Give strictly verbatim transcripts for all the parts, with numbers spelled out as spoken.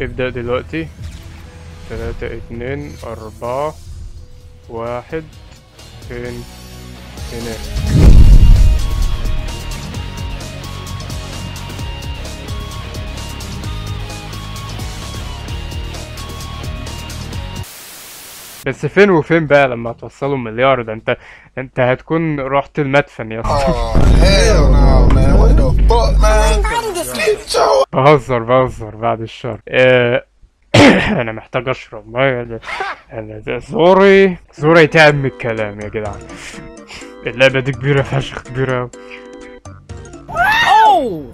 ابدأ دلوقتي. تلاتة اتنين اربعة واحد. فين؟ هنا. بس فين وفين بقى لما توصلوا مليار؟ ده انت انت هتكون رحت المدفن يا اسطى. بهزر بهزر بعد الشر. اه انا محتاج اشرب ميه. انا زوري زوري تعب من الكلام يا جدعان. اللعبه دي كبيره فشخ، كبيره اوي.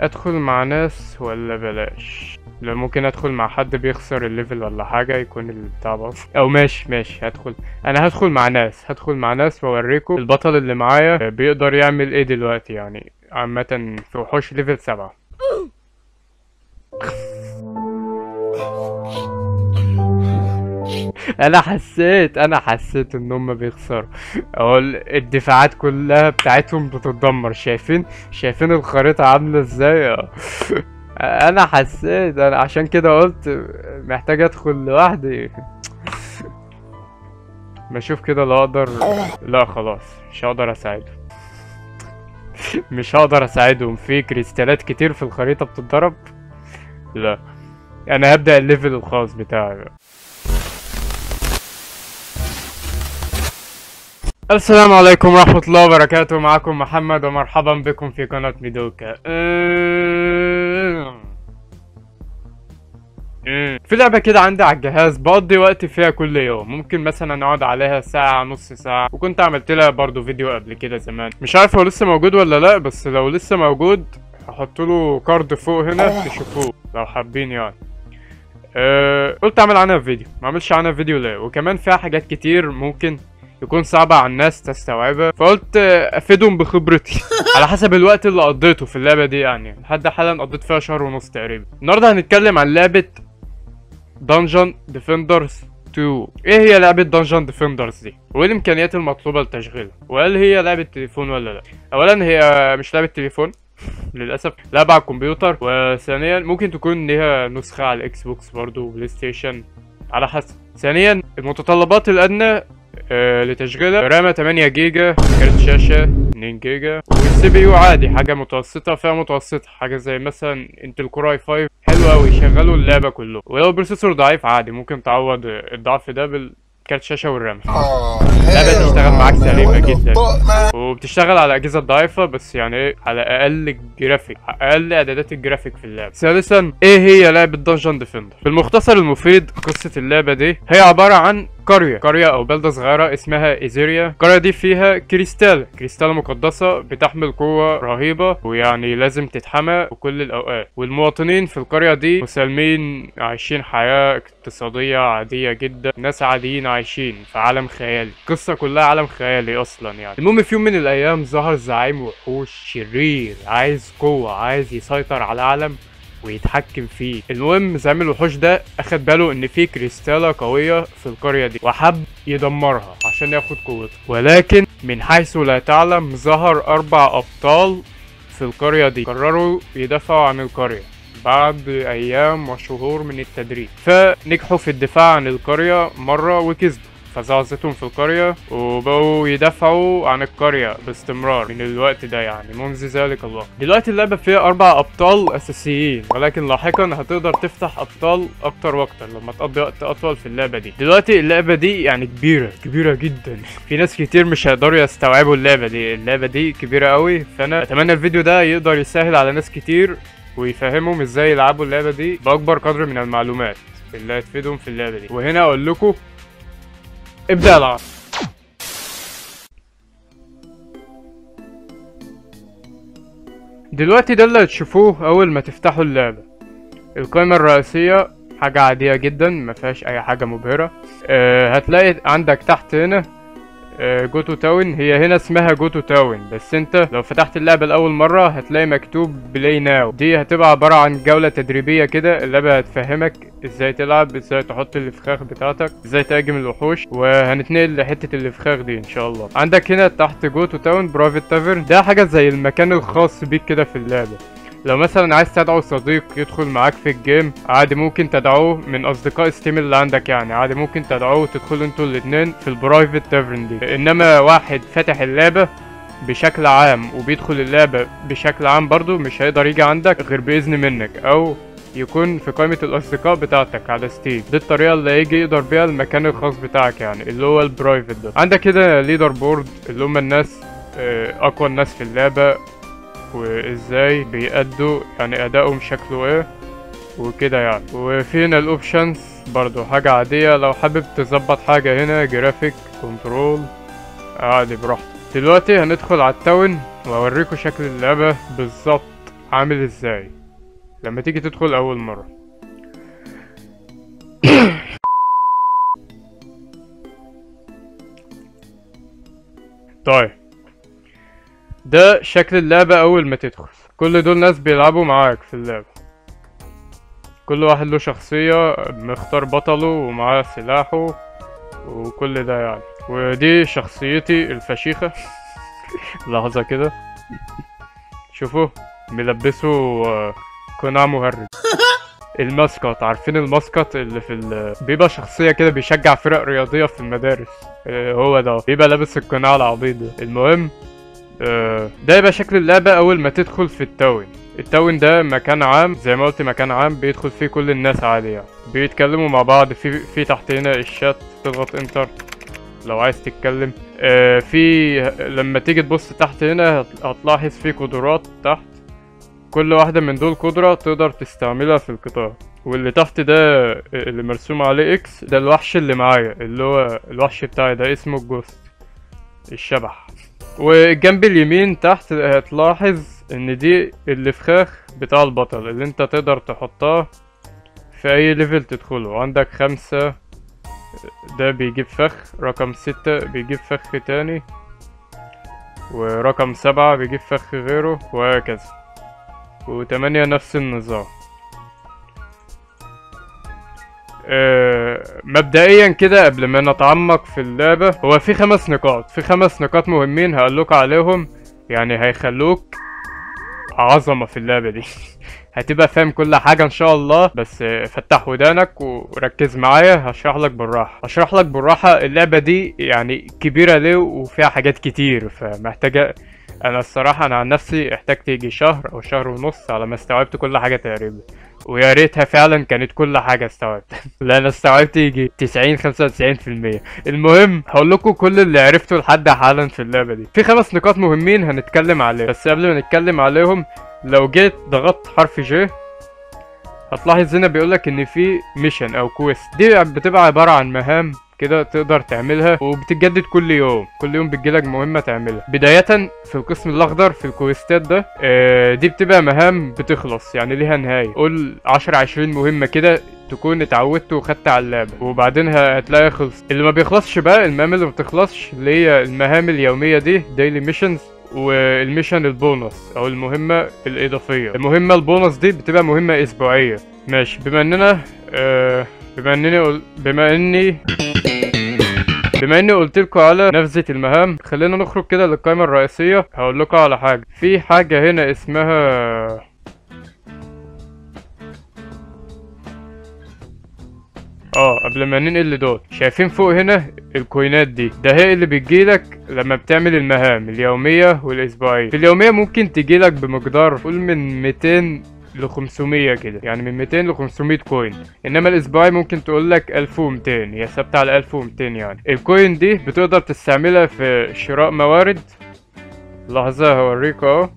ادخل مع ناس ولا بلاش؟ لو ممكن ادخل مع حد بيخسر الليفل ولا حاجه يكون البتاع باظ. او ماشي ماشي هدخل، انا هدخل مع ناس، هدخل مع ناس واوريكم البطل اللي معايا بيقدر يعمل ايه دلوقتي. يعني عامه في وحوش ليفل سبعة. انا حسيت انا حسيت ان هم بيخسروا. اهو الدفاعات كلها بتاعتهم بتتدمر. شايفين شايفين الخريطه عامله ازاي؟ انا حسيت، انا عشان كده قلت محتاج ادخل لوحدي. ما اشوف كده لو اقدر. لا خلاص مش هقدر اساعدهم، مش هقدر اساعدهم. في كريستالات كتير في الخريطه بتتضرب. لا انا هبدا الليفل الخاص بتاعي. السلام عليكم ورحمة الله وبركاته، معكم محمد ومرحبا بكم في قناة ميدوكا. في لعبة كده عندي على الجهاز بقضي وقت فيها كل يوم، ممكن مثلا اقعد عليها ساعة نص ساعة، وكنت عملت لها برضو فيديو قبل كده زمان. مش عارف هو لسه موجود ولا لا، بس لو لسه موجود هحط له كارد فوق هنا تشوفوه لو حابين. يعني أه قلت اعمل عنها فيديو، ما اعملش عنها فيديو ليه؟ وكمان فيها حاجات كتير ممكن يكون صعبة على الناس تستوعبها، فقلت افيدهم بخبرتي على حسب الوقت اللي قضيته في اللعبة دي. يعني لحد حالا قضيت فيها شهر ونص تقريبا. النهارده هنتكلم عن لعبة دانجون ديفندرز اتنين. ايه هي لعبة دانجون ديفندرز دي؟ وايه الامكانيات المطلوبة لتشغيلها؟ وهل هي لعبة تليفون ولا لا؟ اولا هي مش لعبة تليفون للاسف، لعبة على الكمبيوتر. وثانيا ممكن تكون ليها نسخة على الاكس بوكس برضه وبلاي ستيشن على حسب. ثانيا المتطلبات الادنى أه لتشغيلها رامة تمانية جيجا، كارت شاشة اتنين جيجا، والسي بي يو عادي حاجة متوسطة، فيها متوسطة حاجة زي مثلا انتل كور اي فايف. حلو اوي، يشغلوا اللعبة كله. ولو البروسيسور ضعيف عادي ممكن تعوض الضعف ده بالكارت شاشة والرامة. اللعبة بتشتغل معاك سليمة جدا، وبتشتغل على أجهزة ضعيفة بس يعني ايه، على أقل جرافيك، أقل إعدادات الجرافيك في اللعبة. ثالثا ايه هي لعبة دانجون ديفندر؟ بالمختصر المفيد قصة اللعبة دي هي عبارة عن قرية قرية أو بلدة صغيرة اسمها إيزيريا. القرية دي فيها كريستالة كريستالة مقدسة بتحمل قوة رهيبة، ويعني لازم تتحمى في كل الأوقات. والمواطنين في القرية دي مسالمين، عايشين حياة اقتصادية عادية جدا، ناس عاديين عايشين في عالم خيالي. القصة كلها عالم خيالي أصلا يعني. المهم في يوم من الأيام ظهر زعيم وحوش شرير عايز قوة، عايز يسيطر على العالم ويتحكم فيه. المهم زعيم الوحوش ده اخد باله ان في كريستالة قوية في القرية دي، وحب يدمرها عشان ياخد قوتها. ولكن من حيث لا تعلم ظهر اربع ابطال في القرية دي، قرروا يدافعوا عن القرية بعد ايام وشهور من التدريب. فنجحوا في الدفاع عن القرية مرة وكسبوا، فزعزتهم في القرية وبقوا يدافعوا عن القرية باستمرار من الوقت ده يعني منذ ذلك الوقت. دلوقتي اللعبة فيها أربع أبطال أساسيين، ولكن لاحقا هتقدر تفتح أبطال أكتر وأكتر لما تقضي وقت أطول في اللعبة دي. دلوقتي اللعبة دي يعني كبيرة كبيرة جدا، في ناس كتير مش هيقدروا يستوعبوا اللعبة دي، اللعبة دي كبيرة قوي. فأنا أتمنى الفيديو ده يقدر يسهل على ناس كتير ويفهمهم إزاي يلعبوا اللعبة دي بأكبر قدر من المعلومات اللي هتفيدهم في اللعبة دي. وهنا أقول لكم ابدأ العب. دلوقتي ده اللي هتشوفوه اول ما تفتحوا اللعبة. القائمة الرئيسية حاجة عادية جدا ما فيهاش اي حاجة مبهرة. أه هتلاقي عندك تحت هنا جوتو تاون. هي هنا اسمها جوتو تاون، بس انت لو فتحت اللعبه لاول مره هتلاقي مكتوب بلاي ناو. دي هتبقى عباره عن جوله تدريبيه كده، اللعبه هتفهمك ازاي تلعب، ازاي تحط الفخاخ بتاعتك، ازاي تهاجم الوحوش، وهنتنقل لحته الفخاخ دي ان شاء الله. عندك هنا تحت جوتو تاون برايفت تافرن، ده حاجه زي المكان الخاص بيك كده في اللعبه. لو مثلا عايز تدعو صديق يدخل معاك في الجيم عادي ممكن تدعوه من اصدقاء ستيم اللي عندك، يعني عادي ممكن تدعوه تدخلوا انتوا الاتنين في البرايفت تافرن دي. انما واحد فاتح اللعبه بشكل عام وبيدخل اللعبه بشكل عام برضو مش هيقدر يجي عندك غير باذن منك، او يكون في قائمه الاصدقاء بتاعتك على ستيم. دي الطريقه اللي هيجي يقدر بيها المكان الخاص بتاعك يعني اللي هو البرايفت ده. عندك كده ليدر بورد اللي هم الناس اقوى الناس في اللعبه وازاي بيأدوا يعني ادائهم شكله ايه وكده يعني. وفي هنا الاوبشنز برضو حاجه عاديه، لو حابب تظبط حاجه هنا جرافيك كنترول عادي براحتك. دلوقتي هندخل على التاون واوريكم شكل اللعبه بالظبط عامل ازاي لما تيجي تدخل اول مره. طيب ده شكل اللعبة أول ما تدخل. كل دول ناس بيلعبوا معاك في اللعبة، كل واحد له شخصية مختار بطله ومعاه سلاحه وكل ده يعني. ودي شخصيتي الفشيخة. لحظة كده شوفوا ملبسوا قناع مهرج. الماسكوت، عارفين الماسكوت اللي في ال... بيبقى شخصية كده بيشجع فرق رياضية في المدارس، هو ده بيبقى لابس القناع العبيط ده. المهم ده يبقى شكل اللعبة أول ما تدخل في التاون. التاون ده مكان عام زي ما قلت، مكان عام بيدخل فيه كل الناس عادي يعني، بيتكلموا مع بعض. في في تحت هنا الشات تضغط انتر لو عايز تتكلم. في لما تيجي تبص تحت هنا هتلاحظ في قدرات تحت، كل واحدة من دول قدرة تقدر تستعملها في القطاع. واللي تحت ده اللي مرسوم عليه اكس ده الوحش اللي معايا، اللي هو الوحش بتاعي ده اسمه الجوست الشبح. والجنب اليمين تحت هتلاحظ ان دي الفخاخ بتاع البطل اللي انت تقدر تحطها في اي ليفل تدخله. عندك خمسة ده بيجيب فخ، رقم ستة بيجيب فخ تاني، ورقم سبعة بيجيب فخ غيره، وهكذا. وتمانية نفس النظام. أه مبدئيا كده قبل ما نتعمق في اللعبة، هو في خمس نقاط في خمس نقاط مهمين هقولك عليهم، يعني هيخلوك عظمة في اللعبة دي. هتبقى فاهم كل حاجة ان شاء الله، بس فتح ودانك وركز معايا هشرحلك بالراحة هشرحلك بالراحة. اللعبة دي يعني كبيرة ليه وفيها حاجات كتير، فمحتاجة انا الصراحة انا عن نفسي احتاجت يجي شهر او شهر ونص على ما استوعبت كل حاجة تقريبا، ويا ريتها فعلا كانت كل حاجه استوعبتها. لا انا استوعبت يجي تسعين خمسة وتسعين في المية. المهم هقول لكم كل اللي عرفته لحد حالا في اللعبه دي. في خمس نقاط مهمين هنتكلم عليهم، بس قبل ما نتكلم عليهم لو جيت ضغطت حرف جي هتلاحظ هنا بيقولك ان في ميشن او كويست. دي بتبقى عباره عن مهام كده تقدر تعملها وبتتجدد كل يوم، كل يوم بتجيلك مهمه تعملها. بدايه في القسم الاخضر في الكويستات ده، آه دي بتبقى مهام بتخلص يعني ليها نهايه، قول عشرة عشرين مهمه كده تكون اتعودت وخدت على اللعبه، وبعدين هتلاقيها خلصت. اللي ما بيخلصش بقى المهام اللي ما بتخلصش اللي هي المهام اليوميه دي ديلي ميشنز، والميشن البونص او المهمه الاضافيه. المهمه البونص دي بتبقى مهمه اسبوعيه. ماشي، بما اننا آه بما انني قل... بما اني بما اني قلت لكم على نبذه المهام، خلينا نخرج كده للقائمه الرئيسيه. هقول لكم على حاجه، في حاجه هنا اسمها اه قبل ما ننقل لدول، شايفين فوق هنا الكوينات دي، ده هي اللي بتجيلك لما بتعمل المهام اليوميه والاسبوعيه. في اليوميه ممكن تجيلك بمقدار قول من ميتين لخمسمية كده، يعني من ميتين لخمسمية كوين. انما الاسبوعي ممكن تقولك ألف ومتين، هي ثابته على ألف ومتين يعني. الكوين دي بتقدر تستعملها في شراء موارد، لحظه هوريك اهو،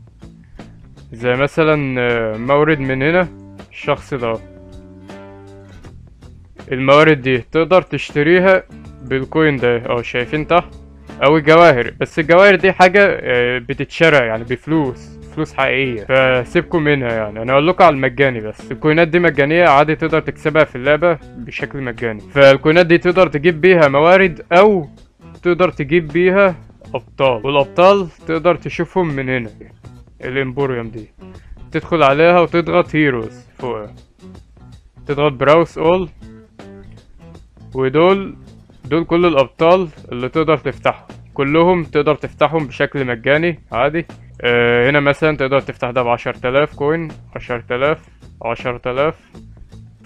زي مثلا مورد من هنا الشخص ده، الموارد دي تقدر تشتريها بالكوين ده اهو شايفين تحت، او الجواهر. بس الجواهر دي حاجه بتتشرى يعني بفلوس، فلوس حقيقيه، فسيبكم منها يعني. انا هقول لكم على المجاني بس. الكوينات دي مجانيه عادي تقدر تكسبها في اللعبه بشكل مجاني، فالكوينات دي تقدر تجيب بيها موارد او تقدر تجيب بيها ابطال، والابطال تقدر تشوفهم من هنا الامبوريوم دي، تدخل عليها وتضغط هيروز فوقها، تضغط براوس اول، ودول دول كل الابطال اللي تقدر تفتحهم، كلهم تقدر تفتحهم بشكل مجاني عادي. أه هنا مثلا تقدر تفتح ده بعشر تلاف كوين، عشر تلاف، عشر تلاف،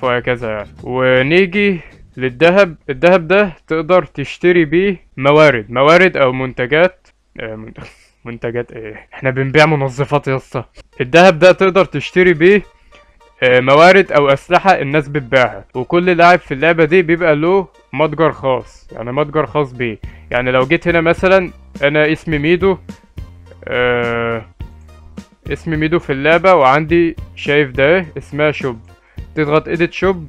وهكذا يعني. ونيجي للدهب، الدهب ده تقدر تشتري بيه موارد، موارد او منتجات. أه منتجات ايه، احنا بنبيع منظفات يا اسطى. الدهب ده تقدر تشتري بيه موارد او اسلحه الناس بتبيعها، وكل لاعب في اللعبه دي بيبقى له متجر خاص، يعني متجر خاص بيه. يعني لو جيت هنا مثلا، انا اسمي ميدو، أه اسمي ميدو في اللعبه، وعندي شايف ده اسمها شوب، تضغط اديت شوب،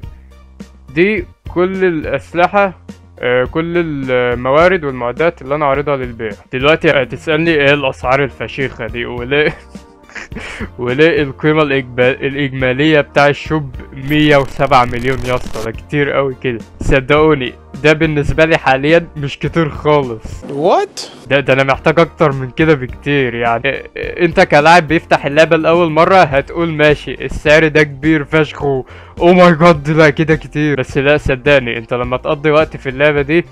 دي كل الاسلحه، أه كل الموارد والمعدات اللي انا عارضها للبيع. دلوقتي هتسالني ايه الاسعار الفشيخه دي وليه وليه القيمة الإجمالية بتاع الشوب مية وسبعة مليون يا اسطى؟ ده كتير أوي كده. صدقوني ده بالنسبة لي حاليا مش كتير خالص. وات؟ ده ده أنا محتاج أكتر من كده بكتير. يعني أنت كلاعب بيفتح اللعبة لأول مرة هتقول ماشي السعر ده كبير فشخ، أو ماي جاد لا كده كتير، بس لا صدقني أنت لما تقضي وقت في اللعبة دي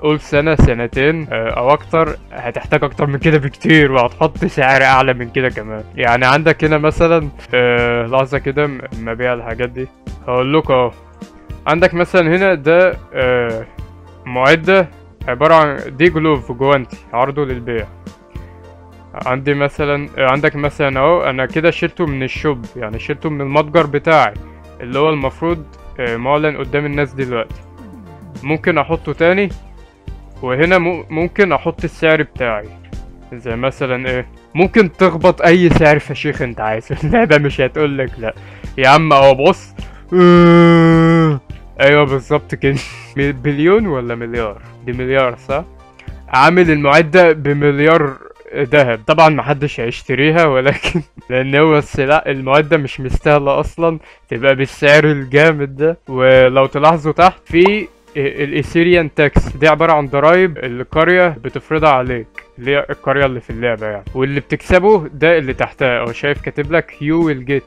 قول سنة سنتين او اكتر هتحتاج اكتر من كده بكتير، وهتحط سعر اعلى من كده كمان. يعني عندك هنا مثلا أه لحظة كده مبيع الحاجات دي هقول لكم اهو. عندك مثلا هنا ده أه معدة عبارة عن دي جلوف جوانتي عرضه للبيع، عندي مثلا عندك مثلا اهو، انا كده شلته من الشوب، يعني شلته من المتجر بتاعي اللي هو المفروض أه معلن قدام الناس دلوقتي. ممكن احطه تاني، وهنا ممكن احط السعر بتاعي زي مثلا ايه، ممكن تخبط اي سعر فشيخ انت عايزه، اللعبه مش هتقولك لا يا عم. اهو بص اه ايوه بالظبط كده، بليون ولا مليار؟ دي مليار صح، عامل المعده بمليار دهب. طبعا محدش هيشتريها، ولكن لان هو السلاح المعده مش مستاهله اصلا تبقى بالسعر الجامد ده. ولو تلاحظوا تحت في الايثيريان تاكس، دي عباره عن ضرايب القريه بتفرضها عليك، اللي هي القريه اللي في اللعبه يعني، واللي بتكسبه ده اللي تحتها اهو، شايف كاتب لك يو ويل جيت،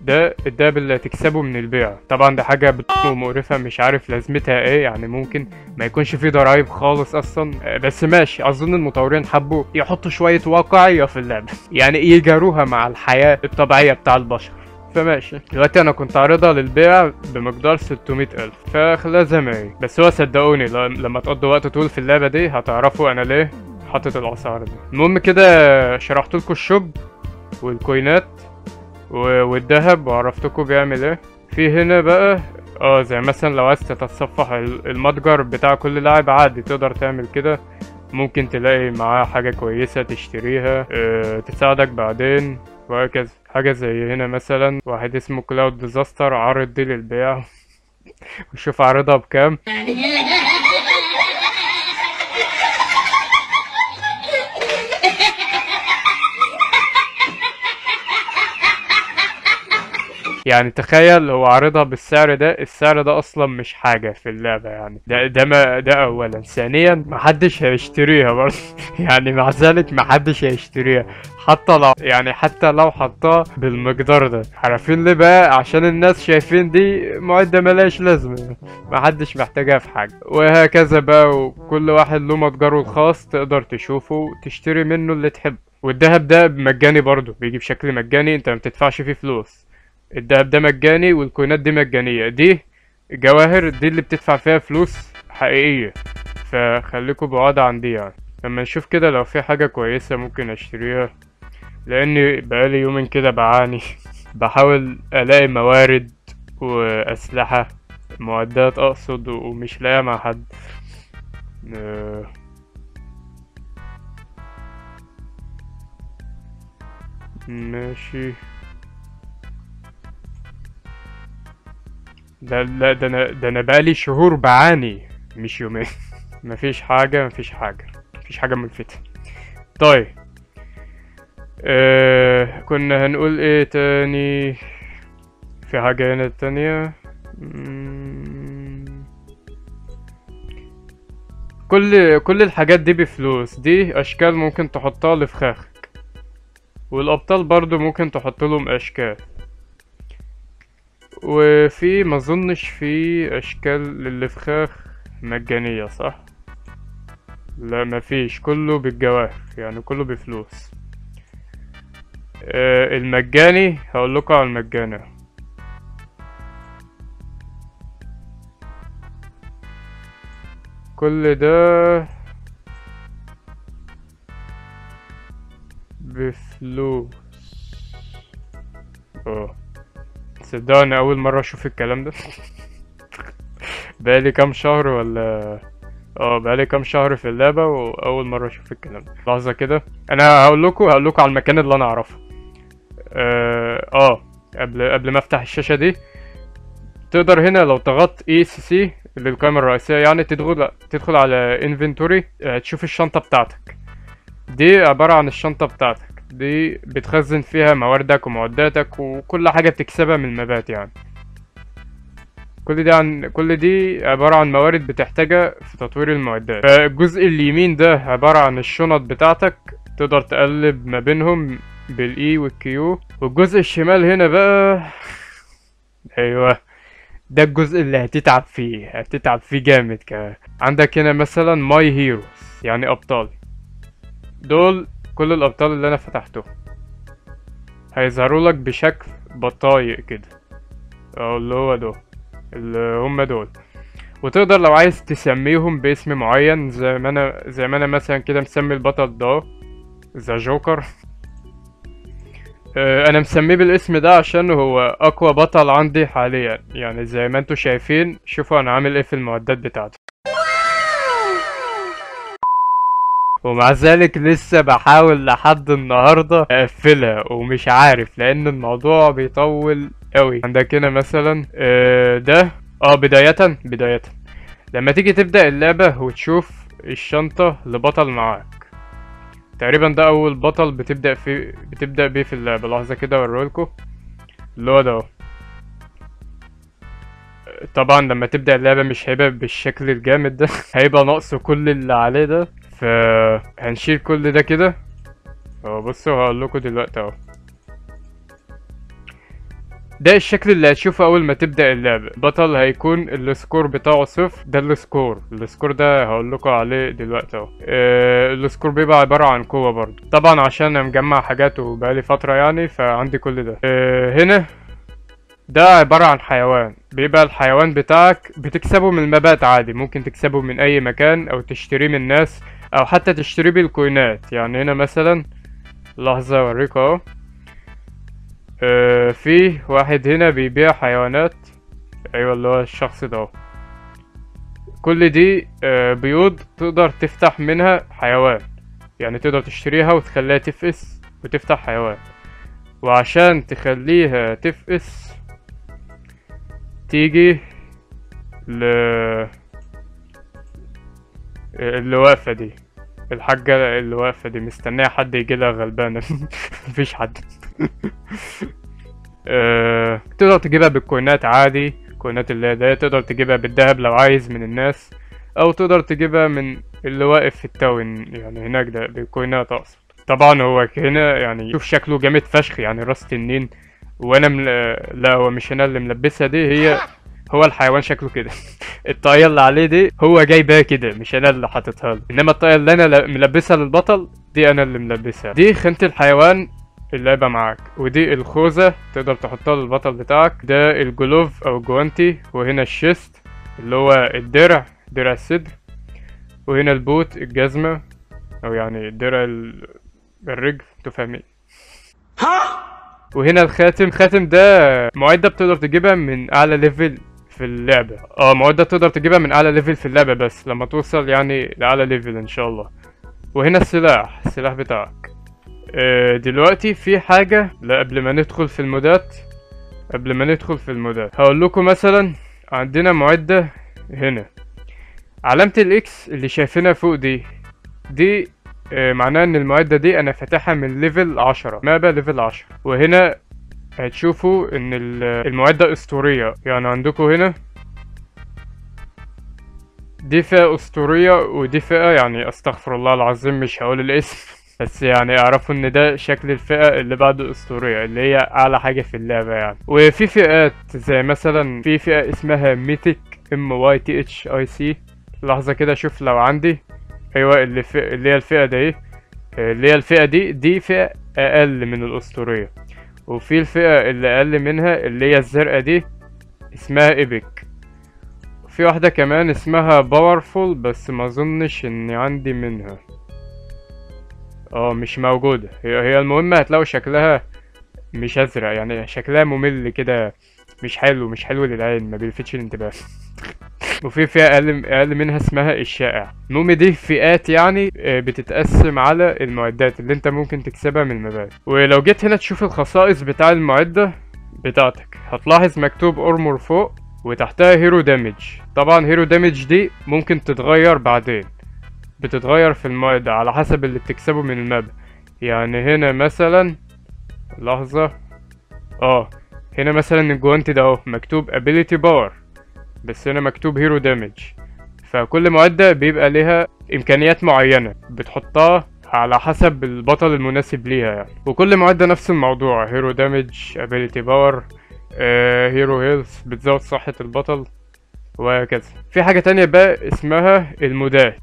ده الدهب اللي هتكسبه من البيع. طبعا ده حاجه مقرفه مش عارف لازمتها ايه، يعني ممكن ما يكونش فيه ضرايب خالص اصلا، بس ماشي اظن المطورين حبوا يحطوا شويه واقعيه في اللعبه، يعني يجاروها مع الحياه الطبيعيه بتاع البشر، فماشي. دلوقتي انا كنت عارضها للبيع بمقدار ستمية الف، فخلاها زي ما هي. بس هو صدقوني لما تقضوا وقت طول في اللعبه دي هتعرفوا انا ليه حاطط الاسعار دي. المهم كده شرحت لكم الشوب والكوينات والذهب، وعرفتكم بيعمل ايه. في هنا بقى اه زي مثلا لو عايز تتصفح المتجر بتاع كل لاعب عادي تقدر تعمل كده، ممكن تلاقي معاه حاجه كويسه تشتريها اه تساعدك بعدين، وهكذا. حاجة زي هنا مثلا واحد اسمه كلاود ديزاستر عارض دي للبيع، وشوف عارضها بكام. يعني تخيل هو عارضها بالسعر ده، السعر ده اصلا مش حاجة في اللعبة يعني، ده ده ما ده اولا. ثانيا محدش هيشتريها برضه يعني مع ذلك محدش هيشتريها، حتى لو يعني حتى لو حطها بالمقدار ده. عارفين ليه بقى؟ عشان الناس شايفين دي معدة ملهاش لازمة، محدش محتاجها في حاجة، وهكذا بقى. وكل واحد له متجره الخاص تقدر تشوفه تشتري منه اللي تحبه. والدهب ده مجاني برضه، بيجي بشكل مجاني، انت ما بتدفعش فيه فلوس. الدهب ده مجاني، والكوينات دي مجانية، دي الجواهر دي اللي بتدفع فيها فلوس حقيقية، فخليكوا بعاد عن دي. يعني لما نشوف كده لو في حاجة كويسة ممكن اشتريها، لاني بقالي يومين كده بعاني بحاول الاقي موارد واسلحة معدات اقصد، ومش لاقيها مع حد. أه ماشي. ده لا ده انا ده انا بقالي شهور بعاني مش يومين مفيش حاجه مفيش حاجه مفيش حاجه ملفته. طيب آه كنا هنقول ايه تاني؟ في حاجه هنا تانيه كل كل الحاجات دي بفلوس، دي اشكال ممكن تحطها لفخاخك، والابطال برضو ممكن تحط لهم اشكال، وفي ما اظنش في اشكال للفخاخ مجانية صح؟ لا مفيش، كله بالجواهر يعني كله بفلوس. أه المجاني هقول لكم على المجاني، كل ده بفلوس. اه صدقني اول مره اشوف الكلام ده. بقالي كام شهر ولا اه بقالي كام شهر في اللعبه واول مره اشوف الكلام ده. لحظه كده انا هقول لكم هقول لكم على المكان اللي انا اعرفه. اه, آه قبل قبل ما افتح الشاشه دي، تقدر هنا لو تضغط اي سي سي للقائمه الرئيسيه يعني تدخل تدخل على انفنتوري، تشوف الشنطه بتاعتك. دي عباره عن الشنطه بتاعتك، دي بتخزن فيها مواردك ومعداتك وكل حاجه بتكسبها من المبات، يعني كل دي عن كل دي عباره عن موارد بتحتاجها في تطوير المعدات. الجزء اليمين ده عباره عن الشنط بتاعتك، تقدر تقلب ما بينهم بالاي والكيو. والجزء الشمال هنا بقى، ايوه ده الجزء اللي هتتعب فيه، هتتعب فيه جامد كمان. عندك هنا مثلا ماي هيروز يعني ابطالي، دول كل الابطال اللي انا فتحته هيظهروا لك بشكل بطايق كده، او اللي هو دول اللي هم دول. وتقدر لو عايز تسميهم باسم معين، زي ما انا زي ما انا مثلا كده مسمي البطل ده ذا جوكر. انا مسميه بالاسم ده عشان هو اقوى بطل عندي حاليا، يعني زي ما انتوا شايفين. شوفوا انا عامل ايه في المعدات بتاعتي، ومع ذلك لسه بحاول لحد النهارده اقفلها ومش عارف، لان الموضوع بيطول قوي. عندك هنا مثلا ده اه بداية بداية لما تيجي تبدأ اللعبة وتشوف الشنطة لبطل معاك، تقريبا ده اول بطل بتبدأ فيه بتبدأ بيه في اللعبة. لحظة كده اوريهولكوا اللي هو ده. طبعا لما تبدأ اللعبة مش هيبقى بالشكل الجامد ده، هيبقى ناقصه كل اللي عليه ده، فهنشيل كل ده كده. اه بصوا هقولكوا دلوقتي اهو، ده الشكل اللي هتشوفه اول ما تبدأ اللعبة. بطل هيكون السكور بتاعه صفر، ده السكور السكور ده هقولكوا عليه دلوقتي اهو. السكور بيبقى عبارة عن قوة برضه، طبعا عشان انا مجمع حاجات وبقالي فترة يعني، فعندي كل ده. أه هنا ده عبارة عن حيوان، بيبقى الحيوان بتاعك بتكسبه من المبات عادي، ممكن تكسبه من اي مكان او تشتريه من الناس او حتى تشتري بالكوينات. يعني هنا مثلا لحظة اوريك اهو، في واحد هنا بيبيع حيوانات، ايوه اللي هو الشخص ده. كل دي آه بيوض تقدر تفتح منها حيوان، يعني تقدر تشتريها وتخليها تفقس وتفتح حيوان. وعشان تخليها تفقس تيجي ل اللي واقفة دي، الحاجة اللي واقفة دي مستنية حد يجيلها غلبانة. مفيش حد. أه... تقدر تجيبها بالكوينات عادي، الكوينات اللي هي ده تقدر تجيبها بالدهب لو عايز من الناس، او تقدر تجيبها من اللي واقف في التاون يعني هناك ده بالكوينات اقصد. طبعا هو هنا يعني شوف شكله جامد فشخ، يعني راس تنين وانا مل... لا هو مش انا اللي ملبسها دي، هي هو الحيوان شكله كده. الطاقية اللي عليه دي هو جايبها كده، مش انا اللي حاططها له، انما الطاقية اللي انا ملبسها للبطل دي انا اللي ملبسها. دي خانة الحيوان اللي هيبقى معاك، ودي الخوذة تقدر تحطها للبطل بتاعك. ده الجلوف او الجوانتي، وهنا الشيست اللي هو الدرع درع الصدر، وهنا البوت الجزمة او يعني درع الرجل انتوا فاهمين. وهنا الخاتم، خاتم ده معدة بتقدر تجيبها من اعلى ليفل في اللعبة، اه معدة تقدر تجيبها من اعلى ليفل في اللعبة بس لما توصل يعني لاعلى ليفل ان شاء الله. وهنا السلاح السلاح بتاعك. آه دلوقتي في حاجة، لا قبل ما ندخل في المودات قبل ما ندخل في المودات هقول لكم مثلا عندنا معدة هنا، علامة الاكس اللي شايفينها فوق دي دي آه معناها ان المعدة دي انا فاتحها من ليفل عشرة، مابا ليفل عشرة. وهنا هتشوفوا ان المعدة اسطورية، يعني عندكم هنا دفاع اسطورية ودفاع، يعني استغفر الله العظيم مش هقول الاسم، بس يعني اعرفوا ان ده شكل الفئة اللي بعد الاسطورية اللي هي اعلى حاجة في اللعبة يعني. وفي فئات زي مثلا في فئة اسمها ميتيك ام واي تي اتش اي سي، لحظة كده اشوف لو عندي، ايوه اللي, اللي هي الفئة دي اللي هي الفئة دي دي فئة اقل من الاسطورية. وفي الفئة اللي اقل منها اللي هي الزرقاء دي اسمها ايبك. في واحدة كمان اسمها باورفول بس ما اظنش اني عندي منها، اه مش موجودة هي. المهم هتلاقوا شكلها مش ازرق، يعني شكلها ممل كده، مش حلو مش حلو للعين، ما بيلفتش الانتباه. وفي فئة اقل اقل منها اسمها الشائع. المهم دي فئات يعني بتتقسم على المعدات اللي انت ممكن تكسبها من المبادئ. ولو جيت هنا تشوف الخصائص بتاع المعدة بتاعتك هتلاحظ مكتوب أرمور فوق وتحتها هيرو دامج. طبعا هيرو دامج دي ممكن تتغير بعدين، بتتغير في المعدة على حسب اللي بتكسبه من المبادئ. يعني هنا مثلا لحظة، اه هنا مثلا الجوانت ده اهو مكتوب ability power بس هنا مكتوب هيرو دامج. فكل معدة بيبقى لها امكانيات معينة بتحطها على حسب البطل المناسب ليها يعني. وكل معدة نفس الموضوع، هيرو دامج، ability power، آه هيرو هيلث بتزود صحة البطل وهكذا. في حاجة تانية بقى اسمها المودات،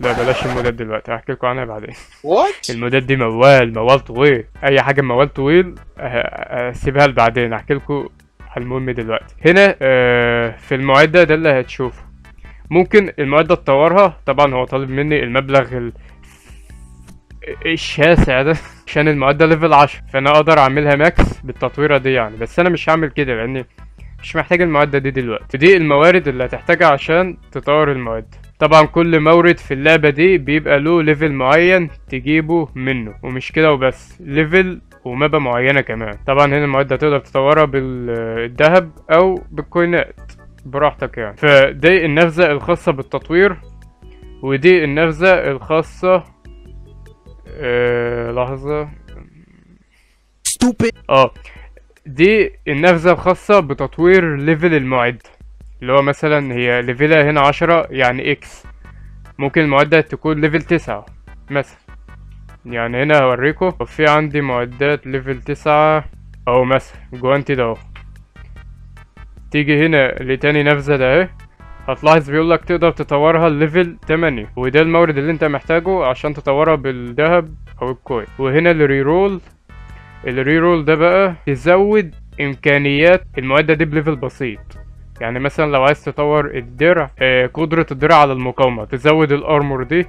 لا بلاش المودات دلوقتي هحكيلكوا عنها بعدين. المودات دي موال موال طويل، اي حاجة موال طويل اسيبها لبعدين هحكيلكوا. المهم دلوقتي هنا آه في المعدة ده اللي هتشوفه، ممكن المعدة تطورها. طبعا هو طالب مني المبلغ ال... الشاسع ده عشان المعدة ليفل عشرة، فانا اقدر اعملها ماكس بالتطويرة دي يعني، بس انا مش هعمل كده لاني مش محتاج المعدة دي دلوقتي. دي الموارد اللي هتحتاجها عشان تطور المعدة. طبعا كل مورد في اللعبة دي بيبقى له ليفل معين تجيبه منه، ومش كده وبس، ليفل ومابة معينة كمان. طبعا هنا المعدة تقدر تطورها بالذهب او بالكوينات براحتك يعني. فدي النافذة الخاصة بالتطوير، ودي النافذة الخاصة آه لحظة اه دي النافذة الخاصة بتطوير ليفل المعد، اللي هو مثلا هي ليفلها هنا عشرة يعني اكس، ممكن المعدة تكون ليفل تسعة مثلا يعني. هنا هوريكم في عندي معدات ليفل تسعة او مثلا جوانتي ده، تيجي هنا لتاني نافذة ده اهي هتلاحظ بيقولك تقدر تطورها ليفل تمانية، وده المورد اللي انت محتاجه عشان تطورها بالذهب او الكوين. وهنا الريرول، الريرول ده بقى تزود امكانيات المعدة دي بليفل بسيط، يعني مثلا لو عايز تطور الدرع آه قدرة الدرع على المقاومة تزود الارمور دي،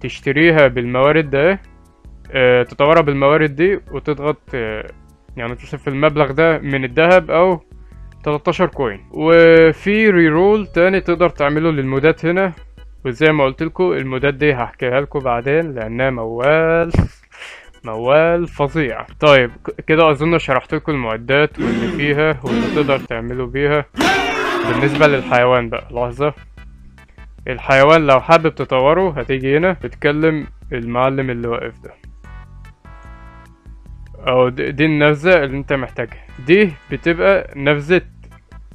تشتريها بالموارد ده آه تطورها بالموارد دي وتضغط آه يعني تصرف المبلغ ده من الذهب او تلتاشر كوين. وفي ريرول تاني تقدر تعمله للمودات هنا، وزي ما قلتلكو المودات دي هحكيها لكم بعدين لانها موال موال فظيع. طيب كده اظن شرحتلكو المعدات واللي فيها واللي تقدر تعمله بيها. بالنسبة للحيوان بقى لحظة، الحيوان لو حابب تطوره هتيجي هنا بتكلم المعلم اللي واقف ده، او دي النافذة اللي انت محتاجها. دي بتبقى نافذة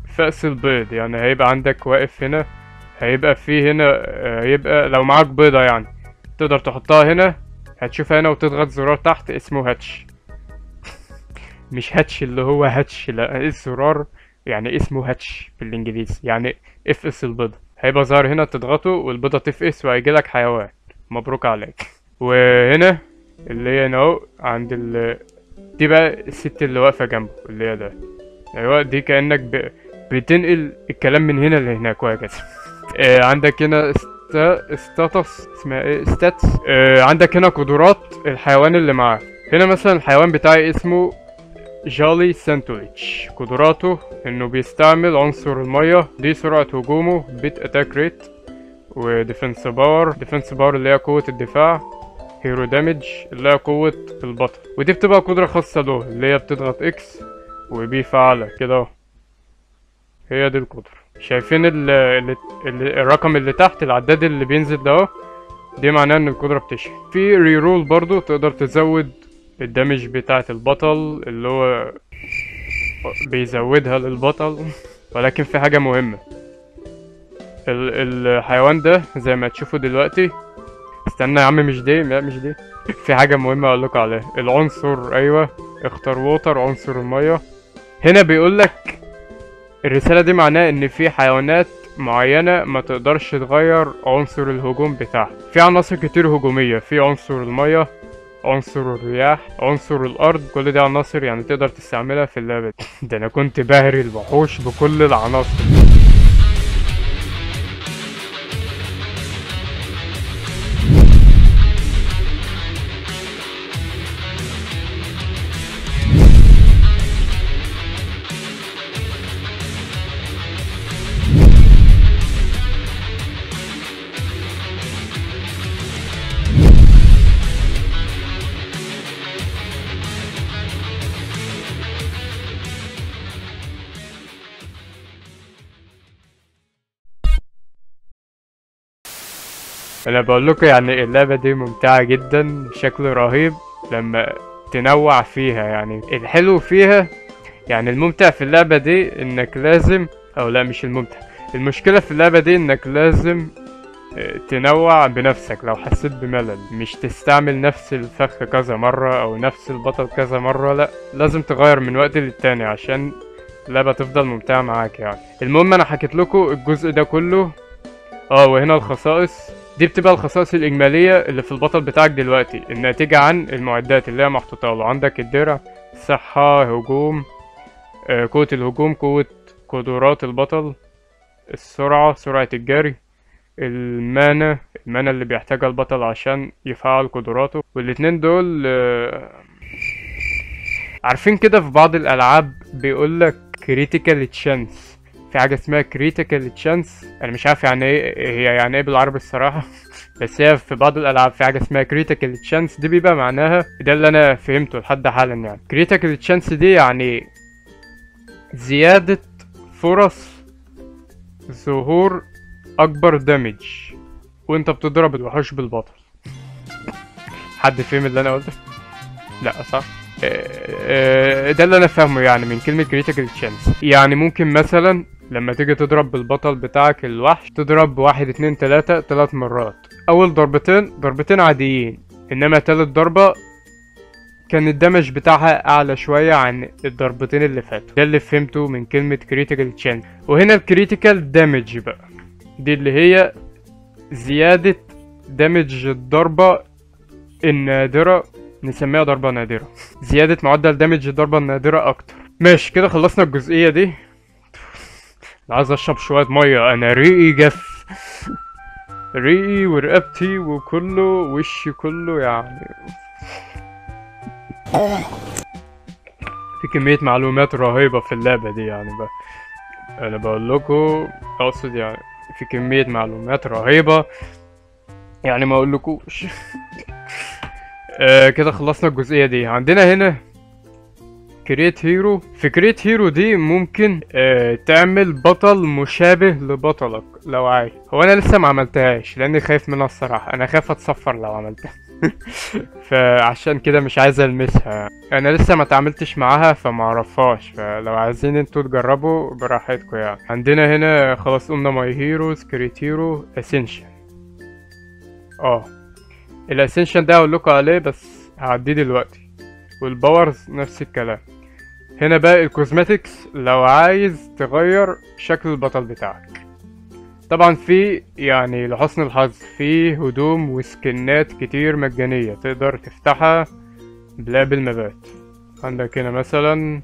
فأس البيض، يعني هيبقى عندك واقف هنا، هيبقى فيه هنا هيبقى لو معاك بيضة يعني تقدر تحطها هنا، هتشوفها هنا وتضغط زرار تحت اسمه هاتش. مش هاتش اللي هو هاتش، لا الزرار يعني اسمه هاتش بالانجليزي، يعني افقس البيضة، هيبقى ظاهر هنا تضغطه والبيضة تفقس وهيجيلك حيوان، مبروك عليك. وهنا اللي هي هنا اهو عند ال دي بقى الست اللي واقفة جنبه اللي هي ده، ايوه دي كأنك ب... بتنقل الكلام من هنا لهناك وهكذا. آه عندك هنا استا... استاتس اسمها ايه ستاتس، آه عندك هنا قدرات الحيوان اللي معاه. هنا مثلا الحيوان بتاعي اسمه جالي سانتوليتش، قدراته انه بيستعمل عنصر المية، دي سرعة هجومه، بيت اتاك ريت، وديفنس باور، ديفنس باور اللي هي قوة الدفاع، هيرو دامج اللي هي قوة البطل. ودي بتبقى قدرة خاصة له اللي هي بتضغط اكس وبي فعالة كده اهو، هي دي القدرة. شايفين ال ال ال الرقم اللي تحت العداد اللي بينزل ده اهو، دي معناه ان القدرة بتشحن. في ريرول برضو تقدر تزود الدمج بتاعة البطل اللي هو بيزودها للبطل. ولكن في حاجة مهمة، الحيوان ده زي ما تشوفوا دلوقتي. استنى يا عم، مش دي، لا مش دي. في حاجة مهمة اقول لكم عليها، العنصر، ايوه اختار ووتر، عنصر المية. هنا بيقولك الرسالة دي معناها ان في حيوانات معينة ما تقدرش تغير عنصر الهجوم بتاعها. في عناصر كتير هجومية، في عنصر المية، عنصر الرياح، عنصر الارض، كل دي عناصر يعني تقدر تستعملها في اللعبة. ده انا كنت بهري الوحوش بكل العناصر. انا بقول لكم يعني اللعبه دي ممتعه جدا بشكل رهيب لما تنوع فيها. يعني الحلو فيها، يعني الممتع في اللعبه دي انك لازم، او لا مش الممتع، المشكله في اللعبه دي انك لازم تنوع بنفسك. لو حسيت بملل مش تستعمل نفس الفخ كذا مره او نفس البطل كذا مره، لا لازم تغير من وقت للتاني عشان اللعبه تفضل ممتعه معاك. يعني المهم انا حكيت لكم الجزء ده كله. اه وهنا الخصائص دي بتبقى الخصائص الإجمالية اللي في البطل بتاعك دلوقتي، الناتجة عن المعدات اللي هي محطوطة له. عندك الدرع، صحة، هجوم، آه، قوة الهجوم، قوة قدرات البطل، السرعة، سرعة الجري، المانا، المانا اللي بيحتاجها البطل عشان يفعل قدراته. والاتنين دول آه، عارفين كده في بعض الألعاب بيقولك critical chance، في حاجة اسمها critical chance. انا مش عارف يعني ايه هي، يعني ايه بالعربي الصراحة. بس هي في بعض الالعاب في حاجة اسمها critical chance، دي بيبقى معناها، ده اللي انا فهمته لحد حالا، يعني critical chance دي يعني زيادة فرص ظهور اكبر دامج وانت بتضرب الوحوش بالبطل. حد فهم اللي انا قلته؟ لا صح، ده اللي انا فاهمه يعني من كلمة critical chance. يعني ممكن مثلا لما تيجي تضرب بالبطل بتاعك الوحش، تضرب واحد اتنين تلاتة تلات مرات. اول ضربتين ضربتين عاديين، انما تالت ضربة كان الدمج بتاعها اعلى شوية عن الضربتين اللي فاتوا. ده اللي فهمته من كلمة critical chance. وهنا الكريتيكال دامج بقى، دي اللي هي زيادة دامج الضربة النادرة، نسميها ضربة نادرة، زيادة معدل دامج الضربة النادرة اكتر. ماشي كده خلصنا الجزئية دي. انا عايز اشرب شوية مية، انا ريقي جف، ريقي ورقبتي وكله، وشي كله يعني في كمية معلومات رهيبة في اللعبة دي. يعني بقى انا بقول لكم، اقصد يعني في كمية معلومات رهيبة يعني ما اقول لكوش. آه كده خلصنا الجزئية دي. عندنا هنا كريت هيرو. في كريت هيرو دي ممكن آه تعمل بطل مشابه لبطلك لو عايز. هو انا لسه ما عملتهاش لاني خايف منها الصراحة، انا خايف اتصفر لو عملتها. فعشان كده مش عايز المسها، انا لسه ما تعاملتش معاها فما اعرفهاش، فلو عايزين انتوا تجربوا براحتكم. يعني عندنا هنا خلاص قلنا ماي هيروز، كريت هيرو، اسنشن. اه الاسنشن ده هقول لكم عليه بس هعديه دلوقتي. والباورز نفس الكلام. هنا بقى الكوزماتكس لو عايز تغير شكل البطل بتاعك. طبعا في يعني لحسن الحظ في هدوم وسكنات كتير مجانية تقدر تفتحها بلعب المبات. عندك هنا مثلا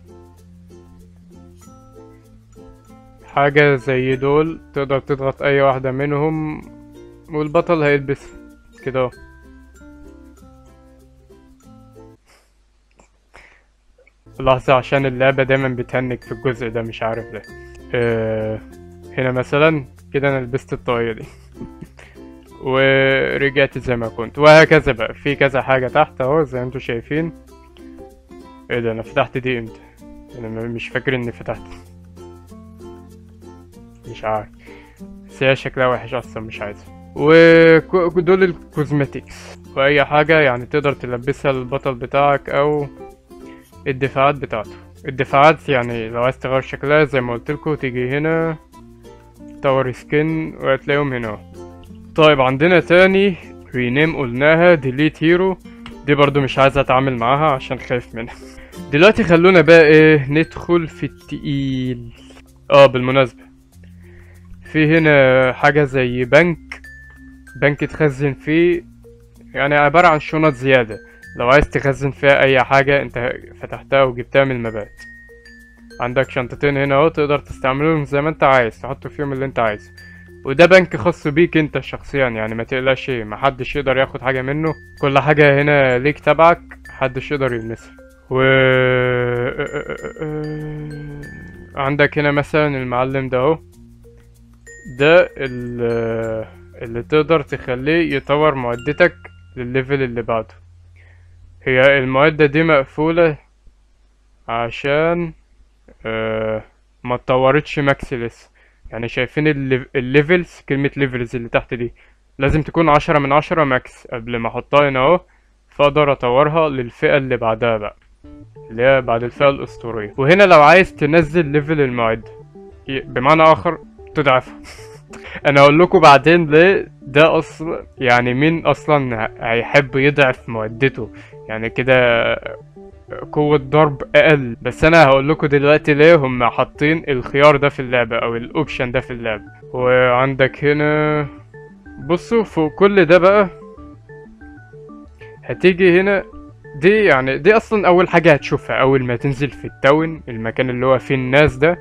حاجة زي دول، تقدر تضغط اي واحدة منهم والبطل هيلبسها كده. لحظة عشان اللعبة دايما بتهنج في الجزء ده مش عارف ليه. أه هنا مثلا كده انا لبست الطاقية دي ورجعت زي ما كنت، وهكذا بقى في كذا حاجة تحت اهو زي ما انتوا شايفين. ايه ده، انا فتحت دي امتى؟ انا مش فاكر اني فتحت، مش عارف، بس هي شكلها وحش اصلا مش عايزها. ودول الكوزماتيكس، واي حاجة يعني تقدر تلبسها للبطل بتاعك او الدفاعات بتاعته. الدفاعات يعني لو عايز تغير شكلها زي ما قلتلكوا تيجي هنا تاور سكين وهتلاقيهم هنا. طيب عندنا تاني رينيم قلناها، ديليت هيرو دي برضو مش عايز اتعامل معاها عشان خايف منها. دلوقتي خلونا بقى ايه ندخل في التقيل. اه بالمناسبة في هنا حاجة زي بنك، بنك تخزن فيه يعني عبارة عن شنط زيادة لو عايز تخزن فيها اي حاجة انت فتحتها وجبتها من المبات. عندك شنطتين هنا اهو تقدر تستعملهم زي ما انت عايز، تحط فيهم اللي انت عايزه، وده بنك خاص بيك انت شخصيا يعني ما تقلقش محدش يقدر ياخد حاجة منه، كل حاجة هنا ليك تبعك محدش يقدر يلمسها. و عندك هنا مثلا المعلم ده اهو، ده اللي تقدر تخليه يطور معدتك للليفل اللي بعده. هي المعدة دي مقفولة عشان آه ما اتطورتش ماكس لسه، يعني شايفين الليفلز، كلمة ليفلز اللي تحت دي لازم تكون عشرة من عشرة ماكس قبل ما احطها هنا اهو، فاقدر اطورها للفئة اللي بعدها بقى اللي هي بعد الفئة الاسطورية. وهنا لو عايز تنزل ليفل المعدة بمعنى اخر تضعفها. انا اقول لكم بعدين ليه ده اصلا، يعني مين اصلا هيحب يضعف معدته يعني كده قوة ضرب اقل، بس انا هقول لكم دلوقتي ليه هم حاطين الخيار ده في اللعبة او الاوبشن ده في اللعبة. وعندك هنا بصوا فوق كل ده بقى هتيجي هنا دي، يعني دي اصلا اول حاجة هتشوفها اول ما تنزل في التاون، المكان اللي هو فيه الناس ده،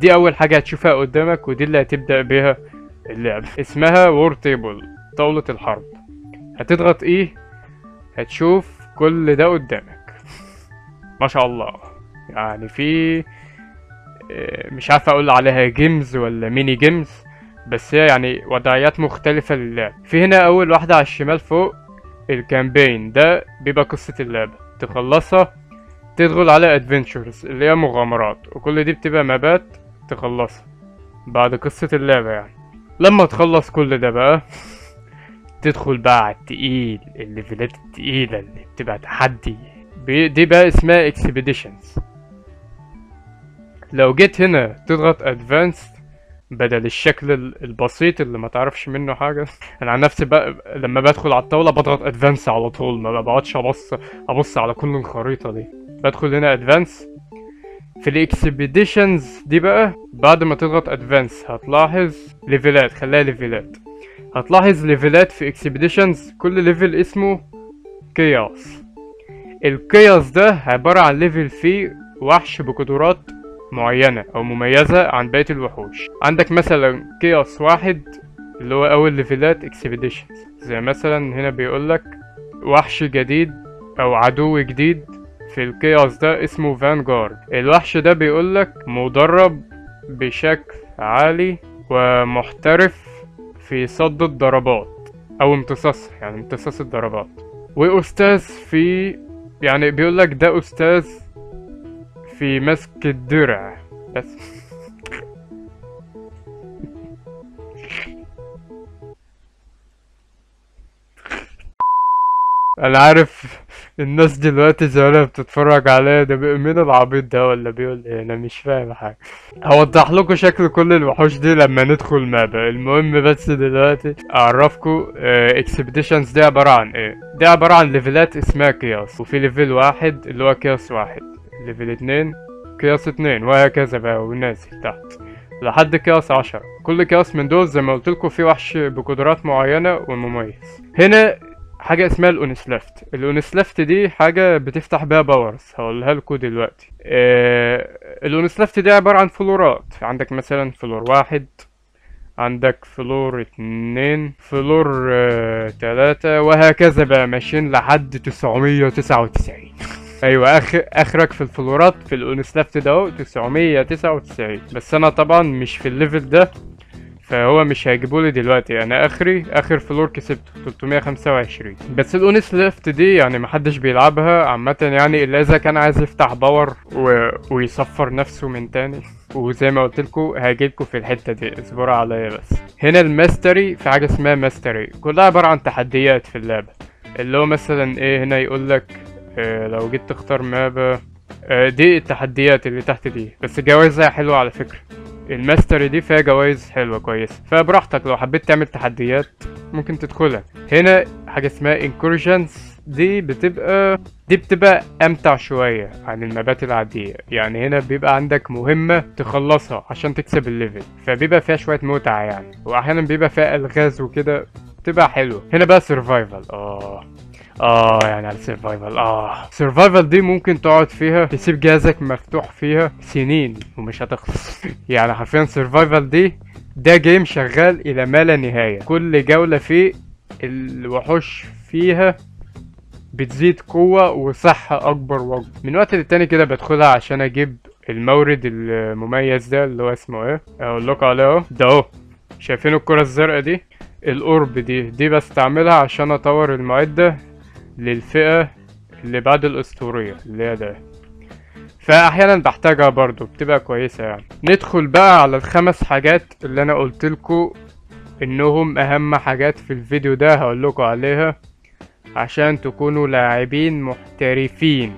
دي اول حاجة هتشوفها قدامك ودي اللي هتبدأ بيها اللعبة. اسمها وور تيبل، طاولة الحرب. هتضغط ايه هتشوف كل ده قدامك. ما شاء الله يعني في مش عارف اقول عليها جيمز ولا ميني جيمز، بس هي يعني وضعيات مختلفة للعب. في هنا اول واحدة على الشمال فوق الكامبين، ده بيبقى قصة اللعبة تخلصها تدخل على ادفنتشرز اللي هي مغامرات، وكل دي بتبقى مبات تخلصها بعد قصة اللعبة. يعني لما تخلص كل ده بقى تدخل بقى على التقيل، الليفلات التقيلة اللي بتبقى تحدي دي بقى اسمها اكسبيديشنز. لو جيت هنا تضغط ادفانسد بدل الشكل البسيط اللي ما تعرفش منه حاجه، انا عن نفسي بقى لما بدخل على الطاوله بضغط ادفانس على طول، ما بقعدش ابص ابص على كل الخريطه دي، بدخل هنا ادفانس. في الاكسبيديشنز دي بقى بعد ما تضغط ادفانس هتلاحظ ليفلات، خليها ليفلات، هتلاحظ ليفلات في اكسبيديشنز كل ليفل اسمه كياس. الكياس ده عباره عن ليفل فيه وحش بقدرات معينة أو مميزة عن بقية الوحوش. عندك مثلا كياس واحد اللي هو أول ليفلات اكسبيديشنز، زي مثلا هنا بيقولك وحش جديد أو عدو جديد في الكياس ده اسمه فانجارد. الوحش ده بيقولك مدرب بشكل عالي ومحترف في صد الضربات أو امتصاص، يعني امتصاص الضربات، وأستاذ في، يعني بيقولك ده أستاذ في مسك الدرع بس. انا عارف الناس دلوقتي زمان بتتفرج عليا، ده مين العبيط ده ولا بيقول ايه، انا مش فاهم حاجه. هوضح لكم شكل كل الوحوش دي لما ندخل مابا. المهم بس دلوقتي اعرفكم اكسبيديشنز دي عباره عن ايه. دي عباره عن ليفلات اسمها كياس، وفي ليفل واحد اللي هو كياس واحد، ليفل اتنين كياس اتنين، وهكذا بقى والنازل تحت لحد كياس عشرة. كل كياس من دول زي ما قلتلكوا فيه وحش بقدرات معينة ومميز. هنا حاجة اسمها الأونسلافت، الأونسلافت دي حاجة بتفتح بيها باورز هقولها لكوا دلوقتي. آه الأونسلافت دي عبارة عن فلورات، عندك مثلا فلور واحد، عندك فلور اتنين، فلور آه تلاتة، وهكذا بقى ماشيين لحد تسعمية وتسعة وتسعين. ايوه اخر اخرك في الفلورات في الاونسلافت ده اهو تسعمية وتسعة وتسعين، بس انا طبعا مش في الليفل ده فهو مش هيجيبولي دلوقتي. انا اخري اخر فلور كسبته تلتمية وخمسة وعشرين. بس الاونسلافت دي يعني محدش بيلعبها عامه، يعني الا اذا كان عايز يفتح باور و... ويصفر نفسه من تاني، وزي ما قلتلكوا هجيلكوا في الحته دي اصبروا عليا بس. هنا الماستري، في حاجه اسمها ماستري كلها عباره عن تحديات في اللعبه، اللي هو مثلا ايه هنا يقولك لو جيت تختار مابا، دي التحديات اللي تحت دي، بس جوائزها حلوة على فكرة. الماستري دي فيها جوائز حلوه كويسه، فبراحتك لو حبيت تعمل تحديات ممكن تدخلها. هنا حاجه اسمها انكورجنز، دي بتبقى دي بتبقى امتع شويه عن المبات العاديه، يعني هنا بيبقى عندك مهمه تخلصها عشان تكسب الليفل، فبيبقى فيها شويه متعه يعني، واحيانا بيبقى فيها الغاز وكده، بتبقى حلوه. هنا بقى سرفايفل، اه اه يعني على السرفايفل. اه السرفايفل دي ممكن تقعد فيها تسيب جهازك مفتوح فيها سنين ومش هتخلص يعني حرفيا السرفايفل دي ده جيم شغال الى ما لا نهايه، كل جوله فيه الوحوش فيها بتزيد قوه وصحه اكبر واكبر. من وقت للتاني كده بدخلها عشان اجيب المورد المميز ده اللي هو اسمه ايه، اقول لكم عليه اهو، ده اهو شايفين الكره الزرقاء دي، الاورب دي دي بستعملها عشان اطور المعده للفئة اللي بعد الأسطورية اللي هي ده، فأحيانا بحتاجها برضو بتبقى كويسة يعني. ندخل بقى على الخمس حاجات اللي أنا قلتلكوا إنهم أهم حاجات في الفيديو ده، هقولكوا عليها عشان تكونوا لاعبين محترفين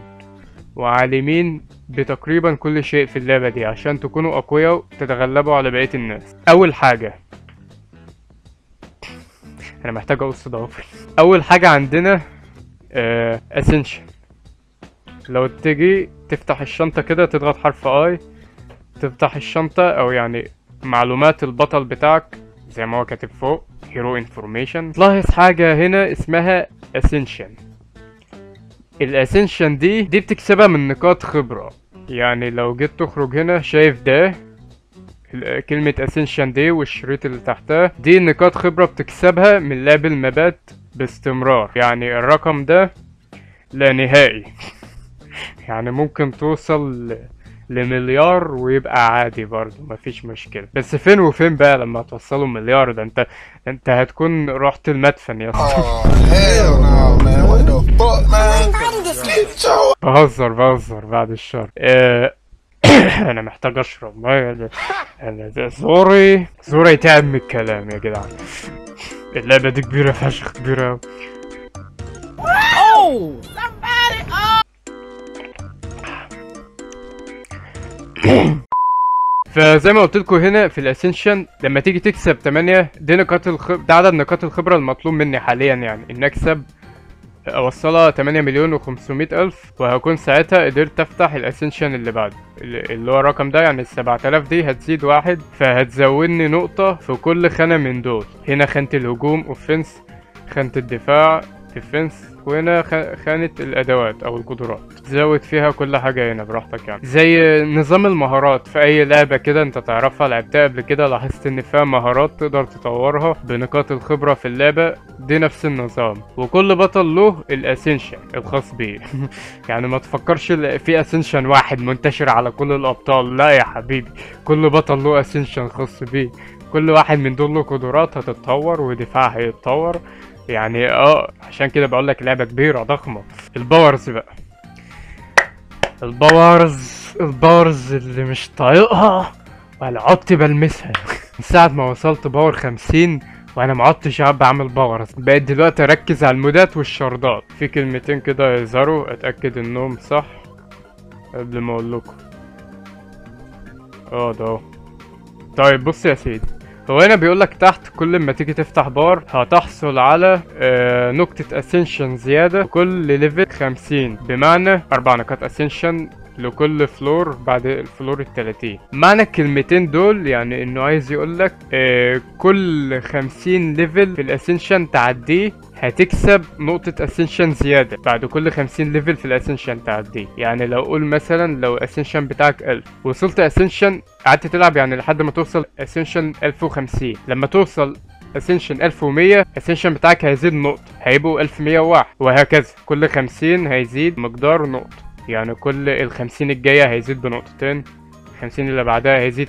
وعالمين بتقريبا كل شيء في اللعبة دي، عشان تكونوا أقوياء وتتغلبوا على بقية الناس. أول حاجة، أنا محتاج أقص ضوافري. أول حاجة عندنا اسنشن، لو تجي تفتح الشنطة كده تضغط حرف اي تفتح الشنطة، او يعني معلومات البطل بتاعك زي ما هو كاتب فوق هيرو انفورميشن. تلاحظ حاجة هنا اسمها اسنشن، الاسنشن دي دي بتكسبها من نقاط خبرة، يعني لو جيت تخرج هنا شايف ده كلمة اسنشن دي والشريط اللي تحتها، دي نقاط خبرة بتكسبها من لعب المبات باستمرار، يعني الرقم ده لا نهائي يعني ممكن توصل لمليار ويبقى عادي برضو مفيش مشكلة، بس فين وفين بقى لما توصلوا مليار ده انت انت هتكون رحت المدفن يا اسطى. بهزر بهزر بعد الشر. اه انا محتاج اشرب ميه، انا زوري زوري تعب من الكلام يا جدعان. اللعبة دي كبيرة فشخ، كبيرة أوي. فزي ما قلتلكوا هنا في الاسنشن لما تيجي تكسب تمانية دي نقاط الخبرة، ده عدد نقاط الخبرة المطلوب مني حاليا، يعني إن أكسب أوصلها تمانية مليون وخمسمية ألف، وهكون ساعتها قدرت أفتح الاسنشن اللي بعده اللي هو الرقم ده، يعني السبعة آلاف دي هتزيد واحد، فهتزودني نقطة في كل خانة من دول. هنا خانة الهجوم أوفنس، خانة الدفاع ديفنس، وهنا خانة الأدوات أو القدرات، تزود فيها كل حاجة هنا براحتك يعني. زي نظام المهارات في أي لعبة كده أنت تعرفها لعبتها قبل كده، لاحظت إن فيها مهارات تقدر تطورها بنقاط الخبرة في اللعبة، دي نفس النظام، وكل بطل له الأسنشن الخاص بيه يعني ما تفكرش في أسنشن واحد منتشر على كل الأبطال، لا يا حبيبي، كل بطل له أسنشن خاص بيه، كل واحد من دول له قدرات هتتطور ودفاع هيتطور يعني. اه عشان كده بقول لك لعبه كبيره ضخمه. الباورز بقى، الباورز الباورز اللي مش طايقها ولا عدت بلمسها من ساعه ما وصلت باور خمسين وانا ما عدتش بعمل باورز، بقيت دلوقتي اركز على المودات والشردات. في كلمتين كده يظهروا اتاكد انهم صح قبل ما اقول لكم. اه ده اهو. طيب بص يا سيدي، هو هنا بيقولك تحت كل ما تيجي تفتح بار هتحصل على آه نقطة اسنشن زيادة كل ليفل خمسين، بمعنى أربع نقاط اسنشن لكل فلور بعد الفلور التلاتين. معنى الكلمتين دول يعني انه عايز يقولك آه كل خمسين ليفل في الاسنشن تعديه هتكسب نقطة اسنشن زيادة، بعد كل خمسين ليفل في الاسنشن تعديه. يعني لو قول مثلا لو اسنشن بتاعك ألف وصلت اسنشن قعدت تلعب يعني لحد ما توصل اسنشن ألف وخمسين، لما توصل اسنشن ألف ومية اسنشن بتاعك هيزيد نقطة هيبقوا ألف ومية وواحد، وهكذا كل خمسين هيزيد مقدار نقطة، يعني كل الخمسين الجاية هيزيد بنقطتين، الخمسين اللي بعدها هيزيد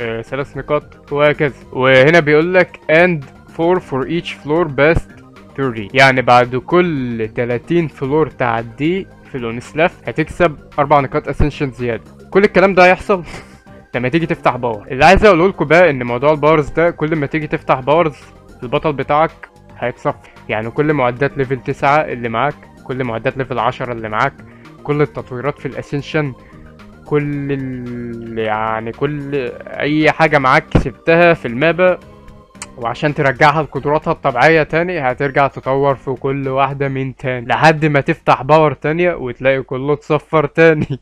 آه ثلاث نقاط وهكذا. وهنا بيقولك and four for each floor best ثلاثين، يعني بعد كل تلاتين فلور تعديه في الأونسلاف هتكسب أربع نقاط اسنشن زيادة. كل الكلام ده هيحصل لما تيجي تفتح باور. اللي عايز اقوله لكم بقى ان موضوع الباورز ده كل ما تيجي تفتح باورز البطل بتاعك هيتصفي، يعني كل معدات ليفل تسعة اللي معاك، كل معدات ليفل عشرة اللي معاك، كل التطويرات في الاسنشن، كل ال... يعني كل اي حاجه معاك كسبتها في المابا، وعشان ترجعها لقدراتها الطبيعيه تاني هترجع تطور في كل واحده من تاني لحد ما تفتح باور تانيه وتلاقي كله اتصفر تاني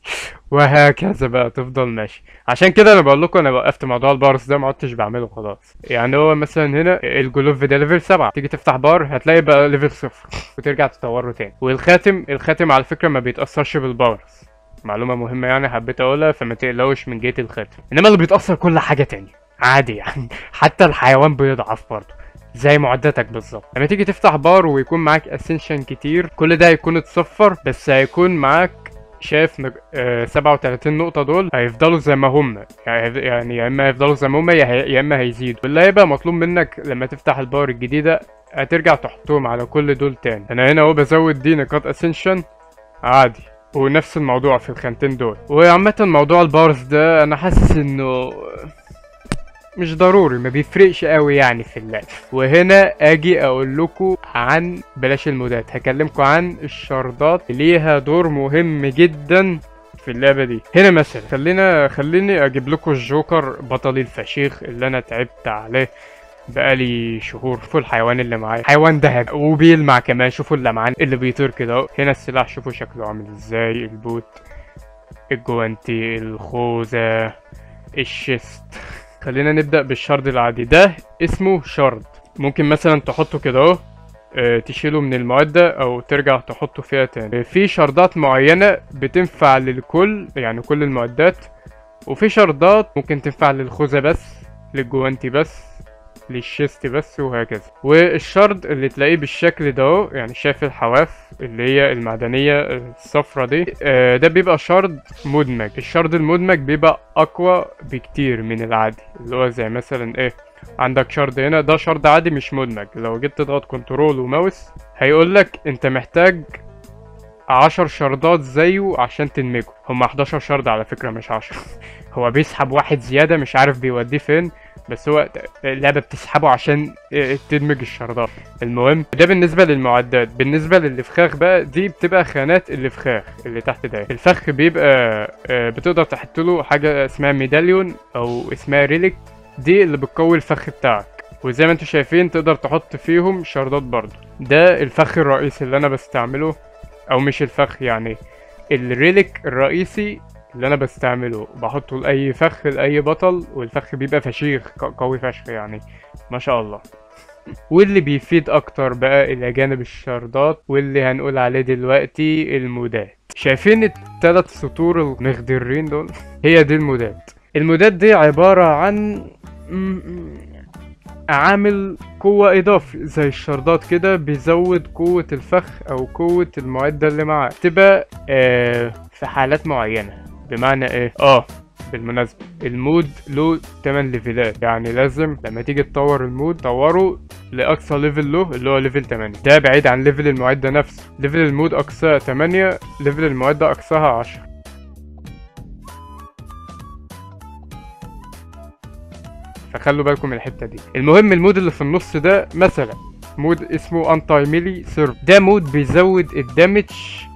وهكذا بقى تفضل ماشي. عشان كده انا بقول لكم انا وقفت موضوع البارس ده، ما عدتش بعمله خلاص. يعني هو مثلا هنا الجلوف ده ليفل سبعة، تيجي تفتح بار هتلاقي بقى ليفل صفر وترجع تطوره تاني. والخاتم الخاتم على فكره ما بيتاثرش بالبارس، معلومه مهمه يعني حبيت اقولها، فما تقلقوش من جهه الخاتم، انما اللي بيتاثر كل حاجه تانيه عادي يعني، حتى الحيوان بيضعف برضه زي معداتك بالظبط. لما تيجي تفتح بار ويكون معاك اسنشن كتير كل ده هيكون اتصفر، بس هيكون معاك شايف سبعة وتلاتين نقطة دول هيفضلوا زي ما هم، يعني يا اما هيفضلوا زي ما هم يا اما هيزيدوا. واللي هيبقى مطلوب منك لما تفتح البار الجديدة هترجع تحطهم على كل دول تاني. انا هنا اهو بزود دي نقاط اسنشن عادي، ونفس الموضوع في الخانتين دول. وعامة موضوع البارز ده انا حاسس انه مش ضروري، ما بيفرقش قوي يعني في اللعب. وهنا اجي اقول لكم عن بلاش المودات، هكلمكم عن الشردات ليها دور مهم جدا في اللعبه دي. هنا مثلا خلينا خليني اجيب لكم الجوكر بطلي الفشيخ اللي انا تعبت عليه بقالي شهور. شوفوا الحيوان اللي معايا، حيوان دهب وبيلمع كمان. شوفوا اللمعان اللي بيطير كده اهو. هنا السلاح شوفوا شكله عامل ازاي، البوت، الجوانتي، الخوذه، الشيست. خلينا نبدأ بالشرد العادي، ده اسمه شرد. ممكن مثلا تحطه كده اهو، تشيله من المعدة او ترجع تحطه فيها تاني. في شردات معينة بتنفع للكل يعني كل المعدات، وفي شردات ممكن تنفع للخوذة بس، للجوانتي بس، للشيست بس، وهكذا. والشرد اللي تلاقيه بالشكل ده اهو، يعني شايف الحواف اللي هي المعدنية الصفرة دي، ده بيبقى شرد مدمج. الشرد المدمج بيبقى اقوى بكتير من العادي، اللي هو زي مثلا ايه، عندك شرد هنا ده شرد عادي مش مدمج. لو جيت تضغط كنترول وماوس هيقولك انت محتاج عشر شردات زيه عشان تدمجه. هما حداشر شرد على فكرة مش عشرة هو بيسحب واحد زيادة مش عارف بيوديه فين، بس هو اللعبة بتسحبه عشان تدمج الشردات. المهم ده بالنسبة للمعدات. بالنسبة للفخاخ بقى، دي بتبقى خانات الفخاخ اللي تحت ده. الفخ بيبقى بتقدر تحط له حاجة اسمها ميداليون او اسمها ريليك، دي اللي بتقوي الفخ بتاعك. وزي ما انتم شايفين تقدر تحط فيهم شردات برضه. ده الفخ الرئيسي اللي انا بستعمله، او مش الفخ يعني الريليك الرئيسي اللي انا بستعمله، بحطه لاي فخ لاي بطل. والفخ بيبقى فشيخ قوي فشخ يعني ما شاء الله. واللي بيفيد اكتر بقى الى جانب الشردات واللي هنقول عليه دلوقتي المودات. شايفين التلات سطور المخضرين دول؟ هي دي المودات. المودات دي عبارة عن عامل قوة اضافي زي الشردات كده، بيزود قوة الفخ او قوة المعدة اللي معاه. تبقى آه في حالات معينة، بمعنى ايه؟ اه بالمناسبة المود له تمن ليفلات، يعني لازم لما تيجي تطور المود طوره لاقصى ليفل له اللي هو ليفل تمانية. ده بعيد عن ليفل المعدة نفسه. ليفل المود اقصاه تمانية، ليفل المعدة اقصاها عشرة. فخلوا بالكم من الحتة دي. المهم المود اللي في النص ده مثلا مود اسمه انتي ميلي سيرف، ده مود بيزود الدمج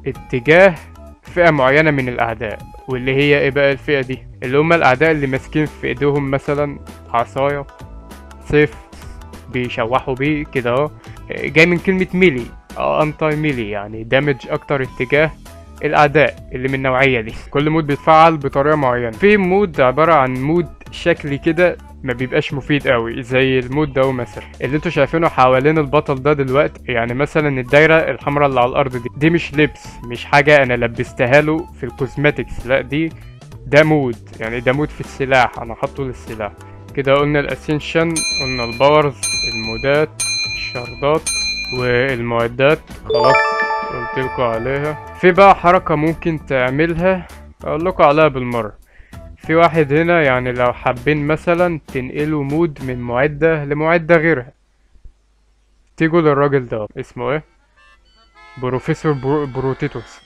اتجاه فئة معينة من الأعداء. واللي هي ايه بقى الفئة دي؟ اللي هم الأعداء اللي ماسكين في ايديهم مثلا عصاية، سيف، بيشوحوا بيه كده اهو. جاي من كلمة ميلي، اه انتي ميلي يعني دمج أكتر اتجاه الأعداء اللي من النوعية دي. كل مود بيتفعل بطريقة معينة. في مود عبارة عن مود شكلي كده ما بيبقاش مفيد قوي، زي المود ده مثلا اللي انتوا شايفينه حوالين البطل ده دلوقتي. يعني مثلا الدايره الحمراء اللي على الارض دي، دي مش لبس، مش حاجه انا لبستها له في الكوزماتكس، لا دي ده مود، يعني ده مود في السلاح انا حاطه للسلاح كده. قلنا الاسنشن، قلنا الباورز، المودات، الشردات، والمعدات خلاص قلت لكم عليها. في بقى حركه ممكن تعملها اقول لكم عليها بالمره. في واحد هنا يعني لو حابين مثلا تنقلوا مود من معدة لمعدة غيرها، تيجوا للراجل ده اسمه ايه، بروفيسور برو... بروتيتوس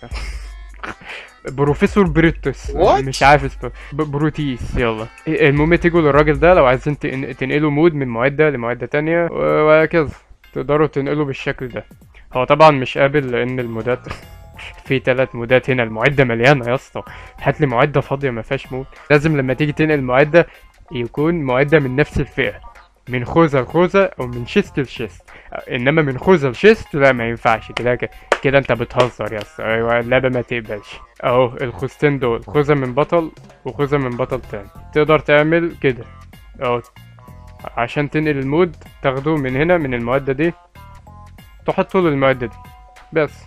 بروفيسور بريتوس مش عارف اسمه، بروتيس يلا. المهم تيجوا للراجل ده لو عايزين تنقلوا مود من معدة لمعدة تانية وهكذا، تقدروا تنقلوا بالشكل ده. هو طبعا مش قابل لان المودات في ثلاث مودات هنا. المعده مليانه يا اسطى، هات لي معده فاضيه ما فيهاش مود. لازم لما تيجي تنقل معده يكون معده من نفس الفئه، من خوذه لخوذه او من شيست لشيست، انما من خوذه لشيست لا ما ينفعش كده كده، انت بتهزر يا اسطى. ايوه اللعبه ما تقبلش. اهو الخوذتين دول، خوذه من بطل وخوذه من بطل تاني، تقدر تعمل كده اهو عشان تنقل المود، تاخده من هنا من المعده دي تحطه للمعده دي بس،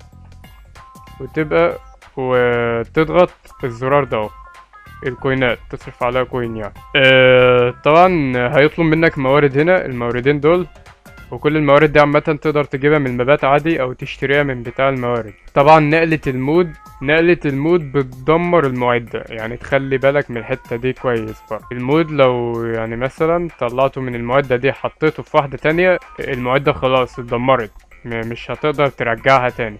وتبقى وتضغط الزرار ده اهو، الكوينات تصرف عليها كوين يعني. أه طبعا هيطلب منك موارد هنا، الموردين دول، وكل الموارد دي عامه تقدر تجيبها من المبات عادي او تشتريها من بتاع الموارد. طبعا نقله المود، نقله المود بتدمر المعده، يعني تخلي بالك من الحته دي كويس بقى. المود لو يعني مثلا طلعته من المعده دي حطيته في واحده تانية، المعده خلاص اتدمرت مش هتقدر ترجعها تاني،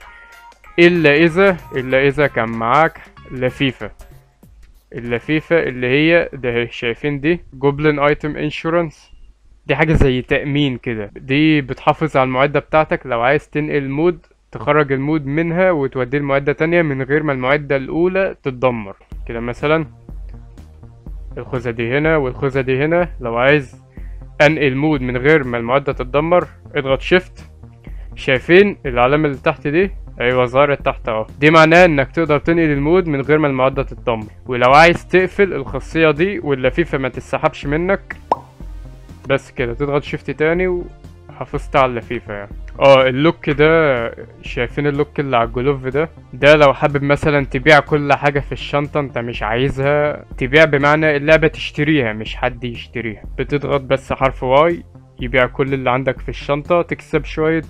الا اذا الا اذا كان معاك لفيفه. اللفيفه اللي هي ده شايفين دي جوبلين ايتم انشورنس، دي حاجه زي تامين كده، دي بتحافظ على المعده بتاعتك لو عايز تنقل مود، تخرج المود منها وتوديه لمعده تانية من غير ما المعده الاولى تتدمر كده. مثلا الخوذه دي هنا والخوذه دي هنا، لو عايز انقل مود من غير ما المعده تتدمر اضغط شيفت. شايفين العلامه اللي تحت دي؟ ايوه ظهرت تحت اهو، دي معناه انك تقدر تنقل المود من غير ما المعده تتدمر. ولو عايز تقفل الخاصيه دي واللفيفه ما تتسحبش منك بس كده، تضغط شيفت تاني وحافظت على اللفيفه يعني. اه اللوك ده، شايفين اللوك اللي على الجلوف ده؟ ده لو حابب مثلا تبيع كل حاجه في الشنطه انت مش عايزها تبيع، بمعنى اللعبه تشتريها مش حد يشتريها، بتضغط بس حرف واي يبيع كل اللي عندك في الشنطه، تكسب شويه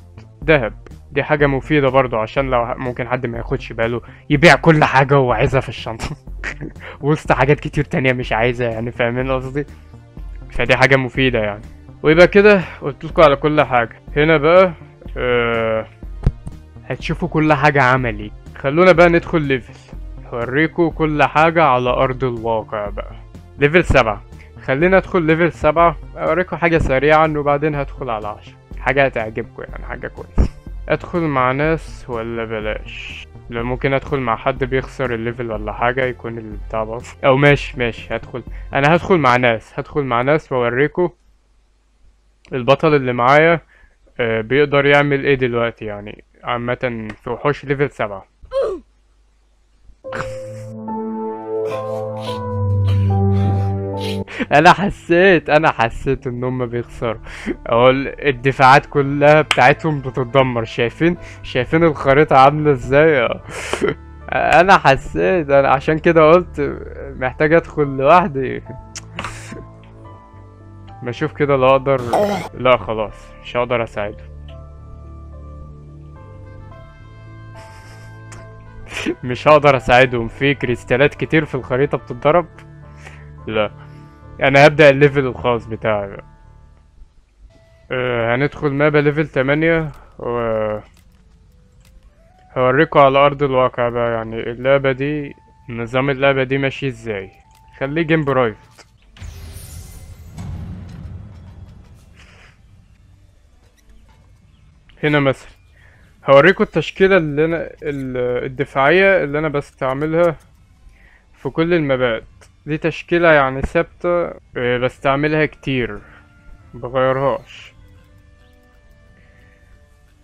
دهب. دي حاجة مفيدة برضو عشان لو ممكن حد ما ياخدش باله يبيع كل حاجة هو عايزها في الشنطة وسط حاجات كتير تانية مش عايزها، يعني فاهمين قصدي؟ فدي حاجة مفيدة يعني. ويبقى كده قلتلكوا على كل حاجة. هنا بقى آه هتشوفوا كل حاجة عملي. خلونا بقى ندخل ليفل، هوريكوا كل حاجة على أرض الواقع بقى. ليفل سبعة، خلينا ادخل ليفل سبعة أوريكوا حاجة سريعا وبعدين هدخل على عشرة، حاجة هتعجبكوا يعني، حاجة كويسة. ادخل مع ناس ولا بلاش؟ لو ممكن ادخل مع حد بيخسر الليفل ولا حاجه يكون البتاع باظ، او ماشي ماشي هدخل، انا هدخل مع ناس، هدخل مع ناس واوريكوا البطل اللي معايا بيقدر يعمل ايه دلوقتي يعني عامه في وحوش ليفل سبعة. انا حسيت انا حسيت ان هم بيخسروا اهو، الدفاعات كلها بتاعتهم بتتدمر. شايفين شايفين الخريطه عامله ازاي؟ انا حسيت، انا عشان كده قلت محتاج ادخل لوحدي. ما اشوف كده لو اقدر، لا خلاص مش هقدر اساعده. مش هقدر اساعدهم، في كريستالات كتير في الخريطه بتتضرب. لا انا هبدأ الليفل الخاص بتاعي. أه هندخل مابا ليفل تمانية و هوريكوا على ارض الواقع بقى يعني اللعبة دي، نظام اللعبة دي ماشي ازاي. خليه جيم برايفت. هنا مثلا هوريكوا التشكيلة اللي انا الدفاعية اللي انا بستعملها في كل المبات. دي تشكيلة يعني ثابتة بستعملها كتير بغيرهاش.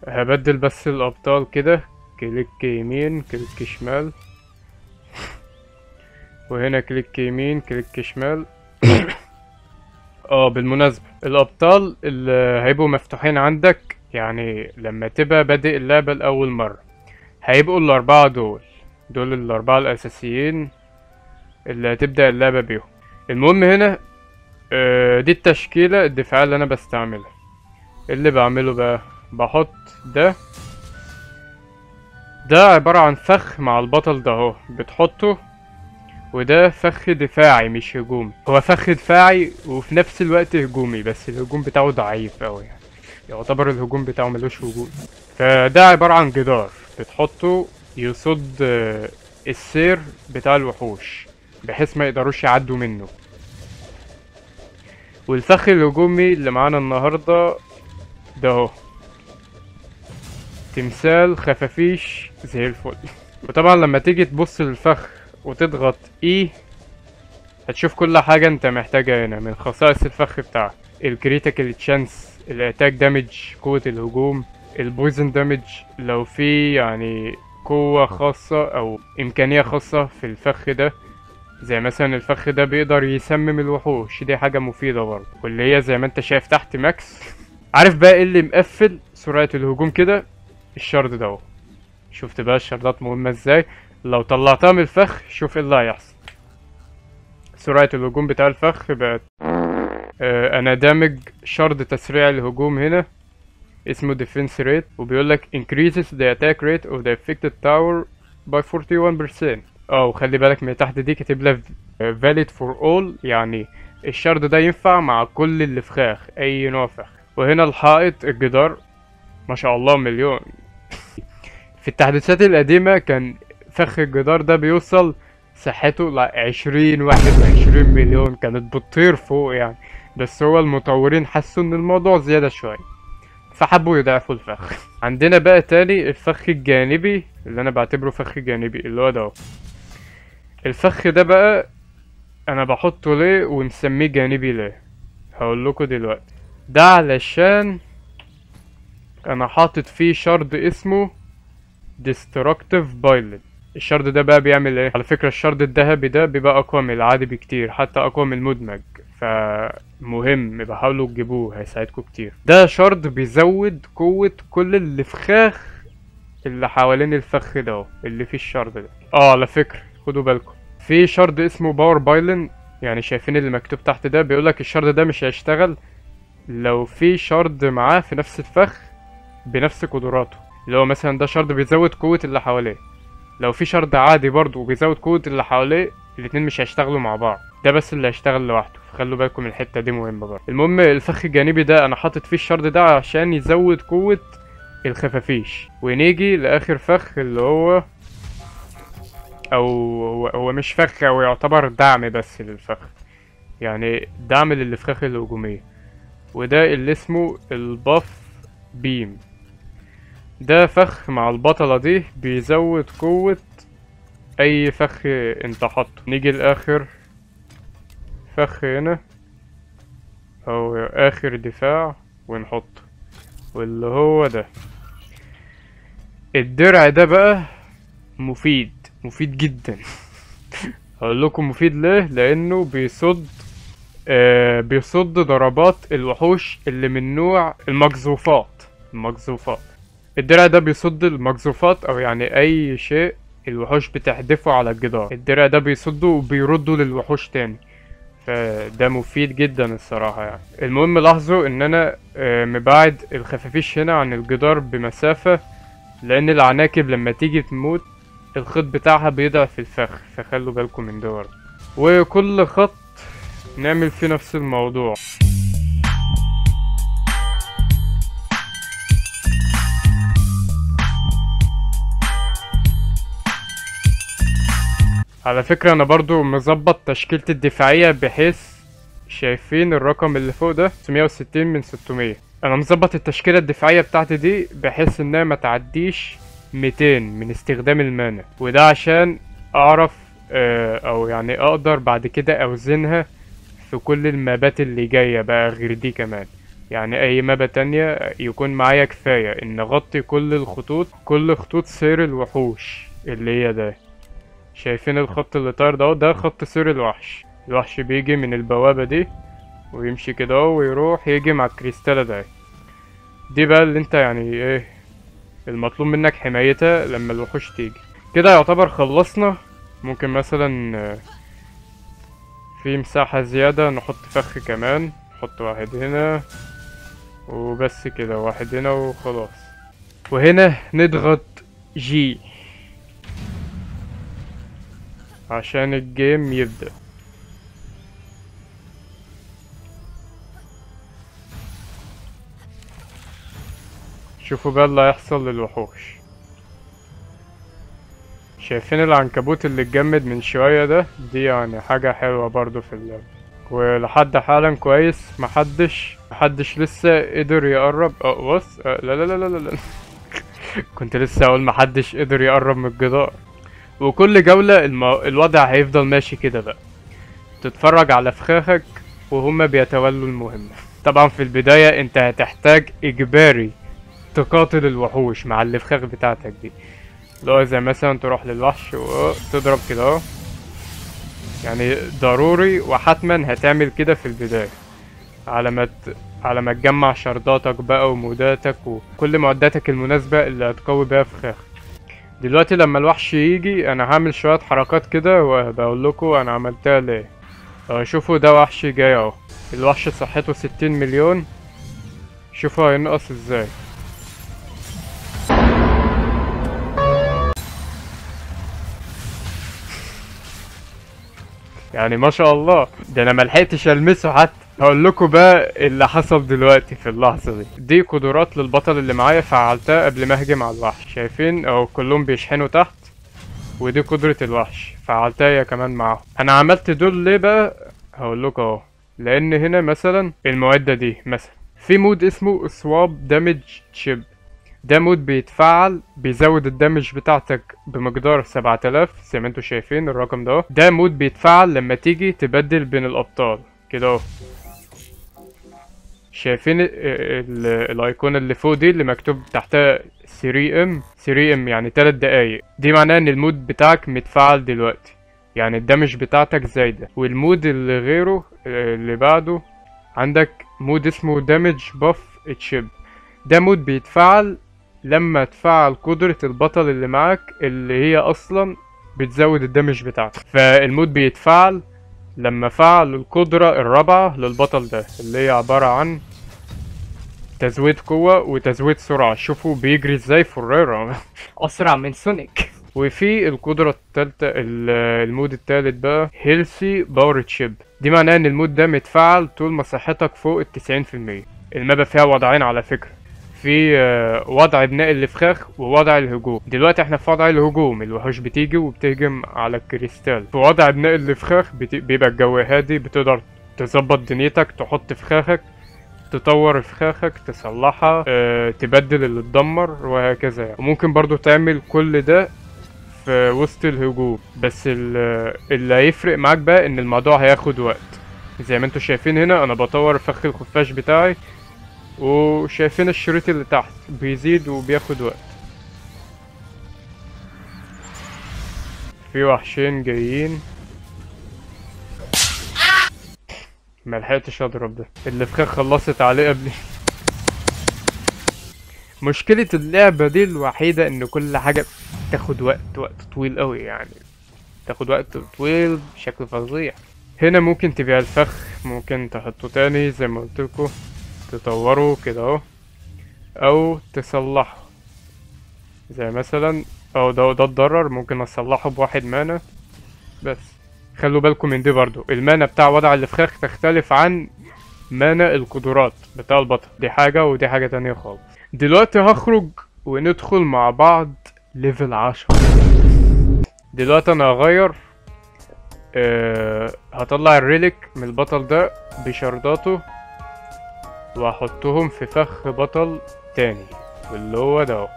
هبدل بس الأبطال كده، كليك يمين كليك شمال، وهنا كليك يمين كليك شمال. اه بالمناسبة الأبطال اللي هيبقوا مفتوحين عندك يعني لما تبقى بادئ اللعبة لأول مرة هيبقوا الأربعة دول، دول الأربعة الأساسيين اللي هتبدأ اللعبة بيهم. المهم هنا آه دي التشكيلة الدفاعية اللي انا بستعملها. اللي بعمله بقى بحط ده، ده عبارة عن فخ مع البطل ده اهو بتحطه، وده فخ دفاعي مش هجومي، هو فخ دفاعي وفي نفس الوقت هجومي بس الهجوم بتاعه ضعيف اوي يعني، يعتبر الهجوم بتاعه ملوش هجوم. فده عبارة عن جدار بتحطه يصد آه السير بتاع الوحوش بحيث ما يقدروش يعدوا منه. والفخ الهجومي اللي معانا النهارده ده اهو، تمثال خفافيش زي الفل. وطبعا لما تيجي تبص للفخ وتضغط اي هتشوف كل حاجة انت محتاجها هنا من خصائص الفخ بتاعك: الكريتيكال تشانس، الاتاك دامج، قوة الهجوم، البويزن دامج، لو في يعني قوة خاصة او امكانية خاصة في الفخ ده، زي مثلا الفخ ده بيقدر يسمم الوحوش، دي حاجة مفيدة برضه. واللي هي زي ما انت شايف تحت ماكس. عارف بقى ايه اللي مقفل سرعة الهجوم كده؟ الشرد ده. شفت بقى الشردات مهمة ازاي؟ لو طلعتها من الفخ شوف ايه اللي هيحصل. سرعة الهجوم بتاع الفخ بقت آه انا دامج شرد تسريع الهجوم هنا اسمه ديفنس ريت، وبيقولك increases the attack rate of the affected tower by forty-one percent. اه وخلي بالك من تحت دي كاتب لها valid for all، يعني الشرد ده ينفع مع كل اللي فخاخ، اي نوع فخ. وهنا الحائط الجدار ما شاء الله مليون. في التحديثات القديمة كان فخ الجدار ده بيوصل صحته لعشرين واحد وعشرين مليون، كانت بتطير فوق يعني، بس هو المطورين حسوا ان الموضوع زيادة شوية فحبوا يضعفوا الفخ. عندنا بقى تاني الفخ الجانبي اللي انا بعتبره فخ جانبي اللي هو ده. الفخ ده بقى انا بحطه ليه ومسميه جانبي ليه؟ هقول لكم دلوقتي. ده علشان انا حاطط فيه شرد اسمه ديستركتيف بايلت. الشرد ده بقى بيعمل ايه؟ على فكرة الشرد الذهبي ده بيبقى اقوى من العادي بكتير، حتى اقوى من المدمج، فمهم يبقى حاولوا تجيبوه هيساعدكم كتير. ده شرد بيزود قوة كل اللي فخاخ اللي حوالين الفخ ده اللي فيه الشرد ده. اه على فكرة خدوا بالكم في شرد اسمه باور بايلن، يعني شايفين اللي مكتوب تحت ده بيقولك الشرد ده مش هيشتغل لو في شرد معاه في نفس الفخ بنفس قدراته، اللي هو مثلا ده شرد بيزود قوة اللي حواليه، لو في شرد عادي برضه وبيزود قوة اللي حواليه الاتنين مش هيشتغلوا مع بعض، ده بس اللي هيشتغل لوحده، فخلوا بالكم من الحتة دي مهمة برضه. المهم الفخ الجانبي ده انا حاطط فيه الشرد ده عشان يزود قوة الخفافيش. ونيجي لآخر فخ اللي هو او هو مش فخ، هو يعتبر دعم بس للفخ، يعني دعم للفخاخ الهجومية، وده اللي اسمه الباف بيم. ده فخ مع البطلة دي بيزود قوة اي فخ انت حاطه. نيجي لاخر فخ هنا او اخر دفاع ونحطه واللي هو ده. الدرع ده بقى مفيد مفيد جدا. هقول لكم مفيد ليه؟ لانه بيصد آه بيصد ضربات الوحوش اللي من نوع المقذوفات. المقذوفات الدرع ده بيصد المقذوفات، او يعني اي شيء الوحوش بتحدفه على الجدار الدرع ده بيصده وبيرده للوحوش تاني، فده مفيد جدا الصراحة يعني. المهم لاحظوا ان انا مبعد الخفافيش هنا عن الجدار بمسافة، لان العناكب لما تيجي تموت الخط بتاعها بيضعف الفخ، فخلوا بالكم من ده برضه. وكل خط نعمل فيه نفس الموضوع. على فكرة انا برضو مظبط تشكيلتي الدفاعية بحيث شايفين الرقم اللي فوق ده ستمية وستين من ستمية، انا مظبط التشكيلة الدفاعية بتاعتي دي بحيث انها ما تعديش ميتين من استخدام المانا، وده عشان اعرف آه او يعني اقدر بعد كده اوزنها في كل المابات اللي جاية بقى غير دي كمان، يعني اي مابة تانية يكون معايا كفاية ان اغطي كل الخطوط، كل خطوط سير الوحوش اللي هي ده. شايفين الخط اللي طاير ده؟ ده خط سير الوحش. الوحش بيجي من البوابة دي ويمشي كده ويروح يجي مع الكريستالة ده. دي بقى اللي انت يعني ايه المطلوب منك حمايتها لما الوحوش تيجي كده. يعتبر خلصنا. ممكن مثلا في مساحة زيادة نحط فخ كمان، نحط واحد هنا وبس كده، واحد هنا وخلاص. وهنا نضغط جي عشان الجيم يبدأ. شوفوا بقى اللي هيحصل للوحوش. شايفين العنكبوت اللي اتجمد من شوية ده؟ دي يعني حاجة حلوة برضو في اللعبة. ولحد حالا كويس، محدش محدش لسه قدر يقرب. اه بص، لا لا لا لا لا كنت لسه هقول محدش قدر يقرب من الجدار. وكل جولة المو... الوضع هيفضل ماشي كده بقى. تتفرج على فخاخك وهم بيتولوا المهمة. طبعا في البداية انت هتحتاج اجباري تقاتل الوحوش مع الفخاخ بتاعتك دي، لو زي مثلا تروح للوحش وتضرب كده، يعني ضروري وحتما هتعمل كده في البداية على ما ت... على ما تجمع شرداتك بقى وموداتك وكل معداتك المناسبة اللي هتقوي بيها فخاخك. دلوقتي لما الوحش يجي انا هعمل شوية حركات كده وبقول لكم انا عملتها ليه. شوفوا ده وحش جاي اهو، الوحش صحته ستين مليون، شوفوا هينقص ازاي. يعني ما شاء الله ده انا ملحقتش المسه حتى. هقول لكم بقى اللي حصل دلوقتي في اللحظه دي. دي قدرات للبطل اللي معايا فعلتها قبل ما اهجم على الوحش، شايفين اهو كلهم بيشحنوا تحت، ودي قدره الوحش فعلتها هي كمان معاهم. انا عملت دول ليه بقى؟ هقول لكم اهو، لان هنا مثلا المعده دي مثلا في مود اسمه سواب دامج شيب، ده مود بيتفعل بيزود الدمج بتاعتك بمقدار سبعة آلاف زي ما انتوا شايفين الرقم ده. ده مود بيتفعل لما تيجي تبدل بين الابطال كده اهو، شايفين الايقونه اللي فوق دي اللي مكتوب تحتها ثري ام ثري ام يعني تلات دقايق، دي معناها ان المود بتاعك متفعل دلوقتي، يعني الدمج بتاعتك زايده. والمود اللي غيره اللي بعده عندك مود اسمه دامج باف تشيب، ده مود بيتفعل لما تفعل قدرة البطل اللي معاك اللي هي اصلا بتزود الدمج بتاعتك، فالمود بيتفعل لما فعل القدرة الرابعة للبطل ده اللي هي عبارة عن تزويد قوة وتزويد سرعة. شوفوا بيجري ازاي فريرا اسرع من سونيك. وفي القدرة التالتة المود التالت بقى هيلثي باور تشيب، دي معناها ان المود ده متفعل طول ما صحتك فوق التسعين في المية. المابا فيها وضعين على فكرة، في وضع ابناء الفخاخ ووضع الهجوم. دلوقتي احنا في وضع الهجوم، الوحوش بتيجي وبتهجم على الكريستال. في وضع ابناء الفخاخ بيبقى الجو هادي، بتقدر تظبط دنيتك، تحط فخاخك، تطور فخاخك، تصلحها، اه تبدل اللي اتدمر وهكذا يعني. وممكن برضو تعمل كل ده في وسط الهجوم، بس اللي هيفرق معاك بقى ان الموضوع هياخد وقت. زي ما انتوا شايفين هنا انا بطور فخ الخفاش بتاعي، وشايفين الشريط اللي تحت بيزيد وبياخد وقت. في وحشين جايين ملحقتش اضرب ده، الفخاخ خلصت عليه قبل. مشكلة اللعبة دي الوحيدة ان كل حاجة بتاخد وقت، وقت طويل قوي يعني، تاخد وقت طويل بشكل فظيع. هنا ممكن تبيع الفخ، ممكن تحطه تاني زي ما قلتلكوا، تطوره كده اهو، او تصلحه زي مثلا او ده ده اتضرر، ممكن اصلحه بواحد مانا بس. خلوا بالكم من دي برضو، المانا بتاع وضع الفخاخ تختلف عن مانا القدرات بتاع البطل، دي حاجة ودي حاجة تانية خالص. دلوقتي هخرج وندخل مع بعض ليفل عشرة. دلوقتي انا هغير أه هطلع الريليك من البطل ده بشرداته وهحطهم في فخ بطل تاني واللي هو ده،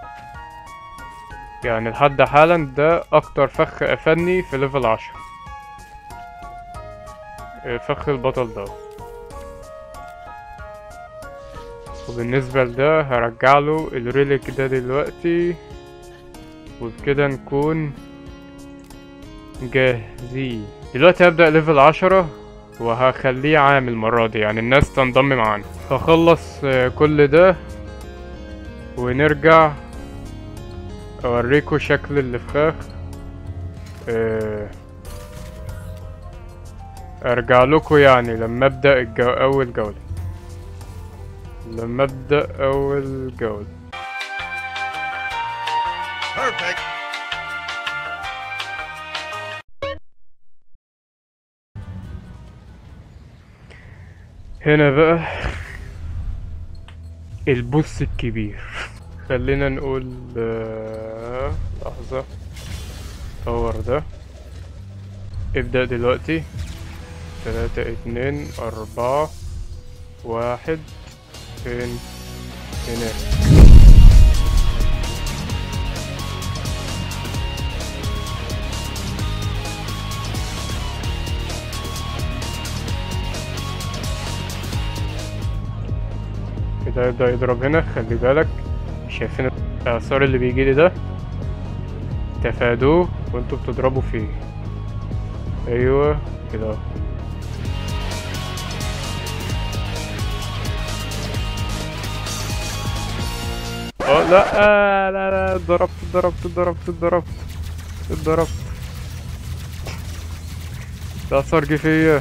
يعني لحد حالا ده اكتر فخ افني في ليفل عشرة، فخ البطل ده. وبالنسبة لده هرجعله الريليك ده دلوقتي، وبكده نكون جاهزين. دلوقتي هبدأ ليفل عشرة وهخليه عام المرة دي، يعني الناس تنضم معانا. هخلص كل ده ونرجع اوريكم شكل الفخاخ. ارجع لكم يعني لما ابدأ الجو... اول جولة لما ابدأ اول جولة. Perfect. هنا بقى البوس الكبير، خلينا نقول لحظة، طور ده، ابدأ دلوقتي، تلاتة اتنين اربعة واحد، فين هنا. ده يبدأ يضرب هنا، خلي بالك. شايفين الإعصار اللي بيجيلي ده؟ تفادوه وانتوا بتضربوا فيه. أيوه كده. اه لا آه لا لا اتضربت اتضربت اتضربت اتضربت اتضربت ده صار فيا.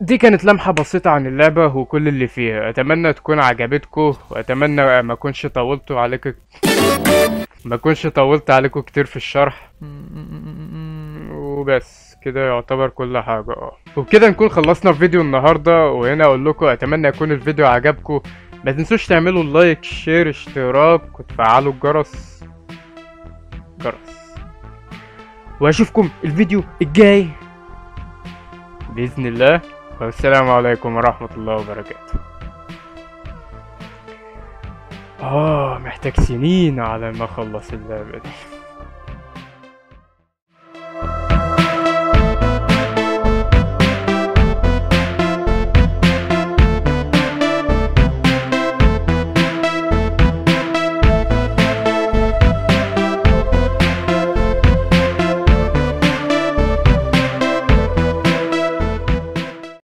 دي كانت لمحة بسيطة عن اللعبة وكل اللي فيها، اتمنى تكون عجبتكم، واتمنى ما كنتش طولت عليكم ما كنتش طولت عليكم كتير في الشرح وبس. كده يعتبر كل حاجة. اه وبكده نكون خلصنا فيديو النهاردة، وهنا اقول لكم اتمنى يكون الفيديو عجبكم، ما تنسوش تعملوا لايك شير اشتراك وتفعلوا الجرس جرس واشوفكم الفيديو الجاي بإذن الله، والسلام عليكم ورحمة الله وبركاته. اه محتاج سنين على ما اخلص اللعبة دي.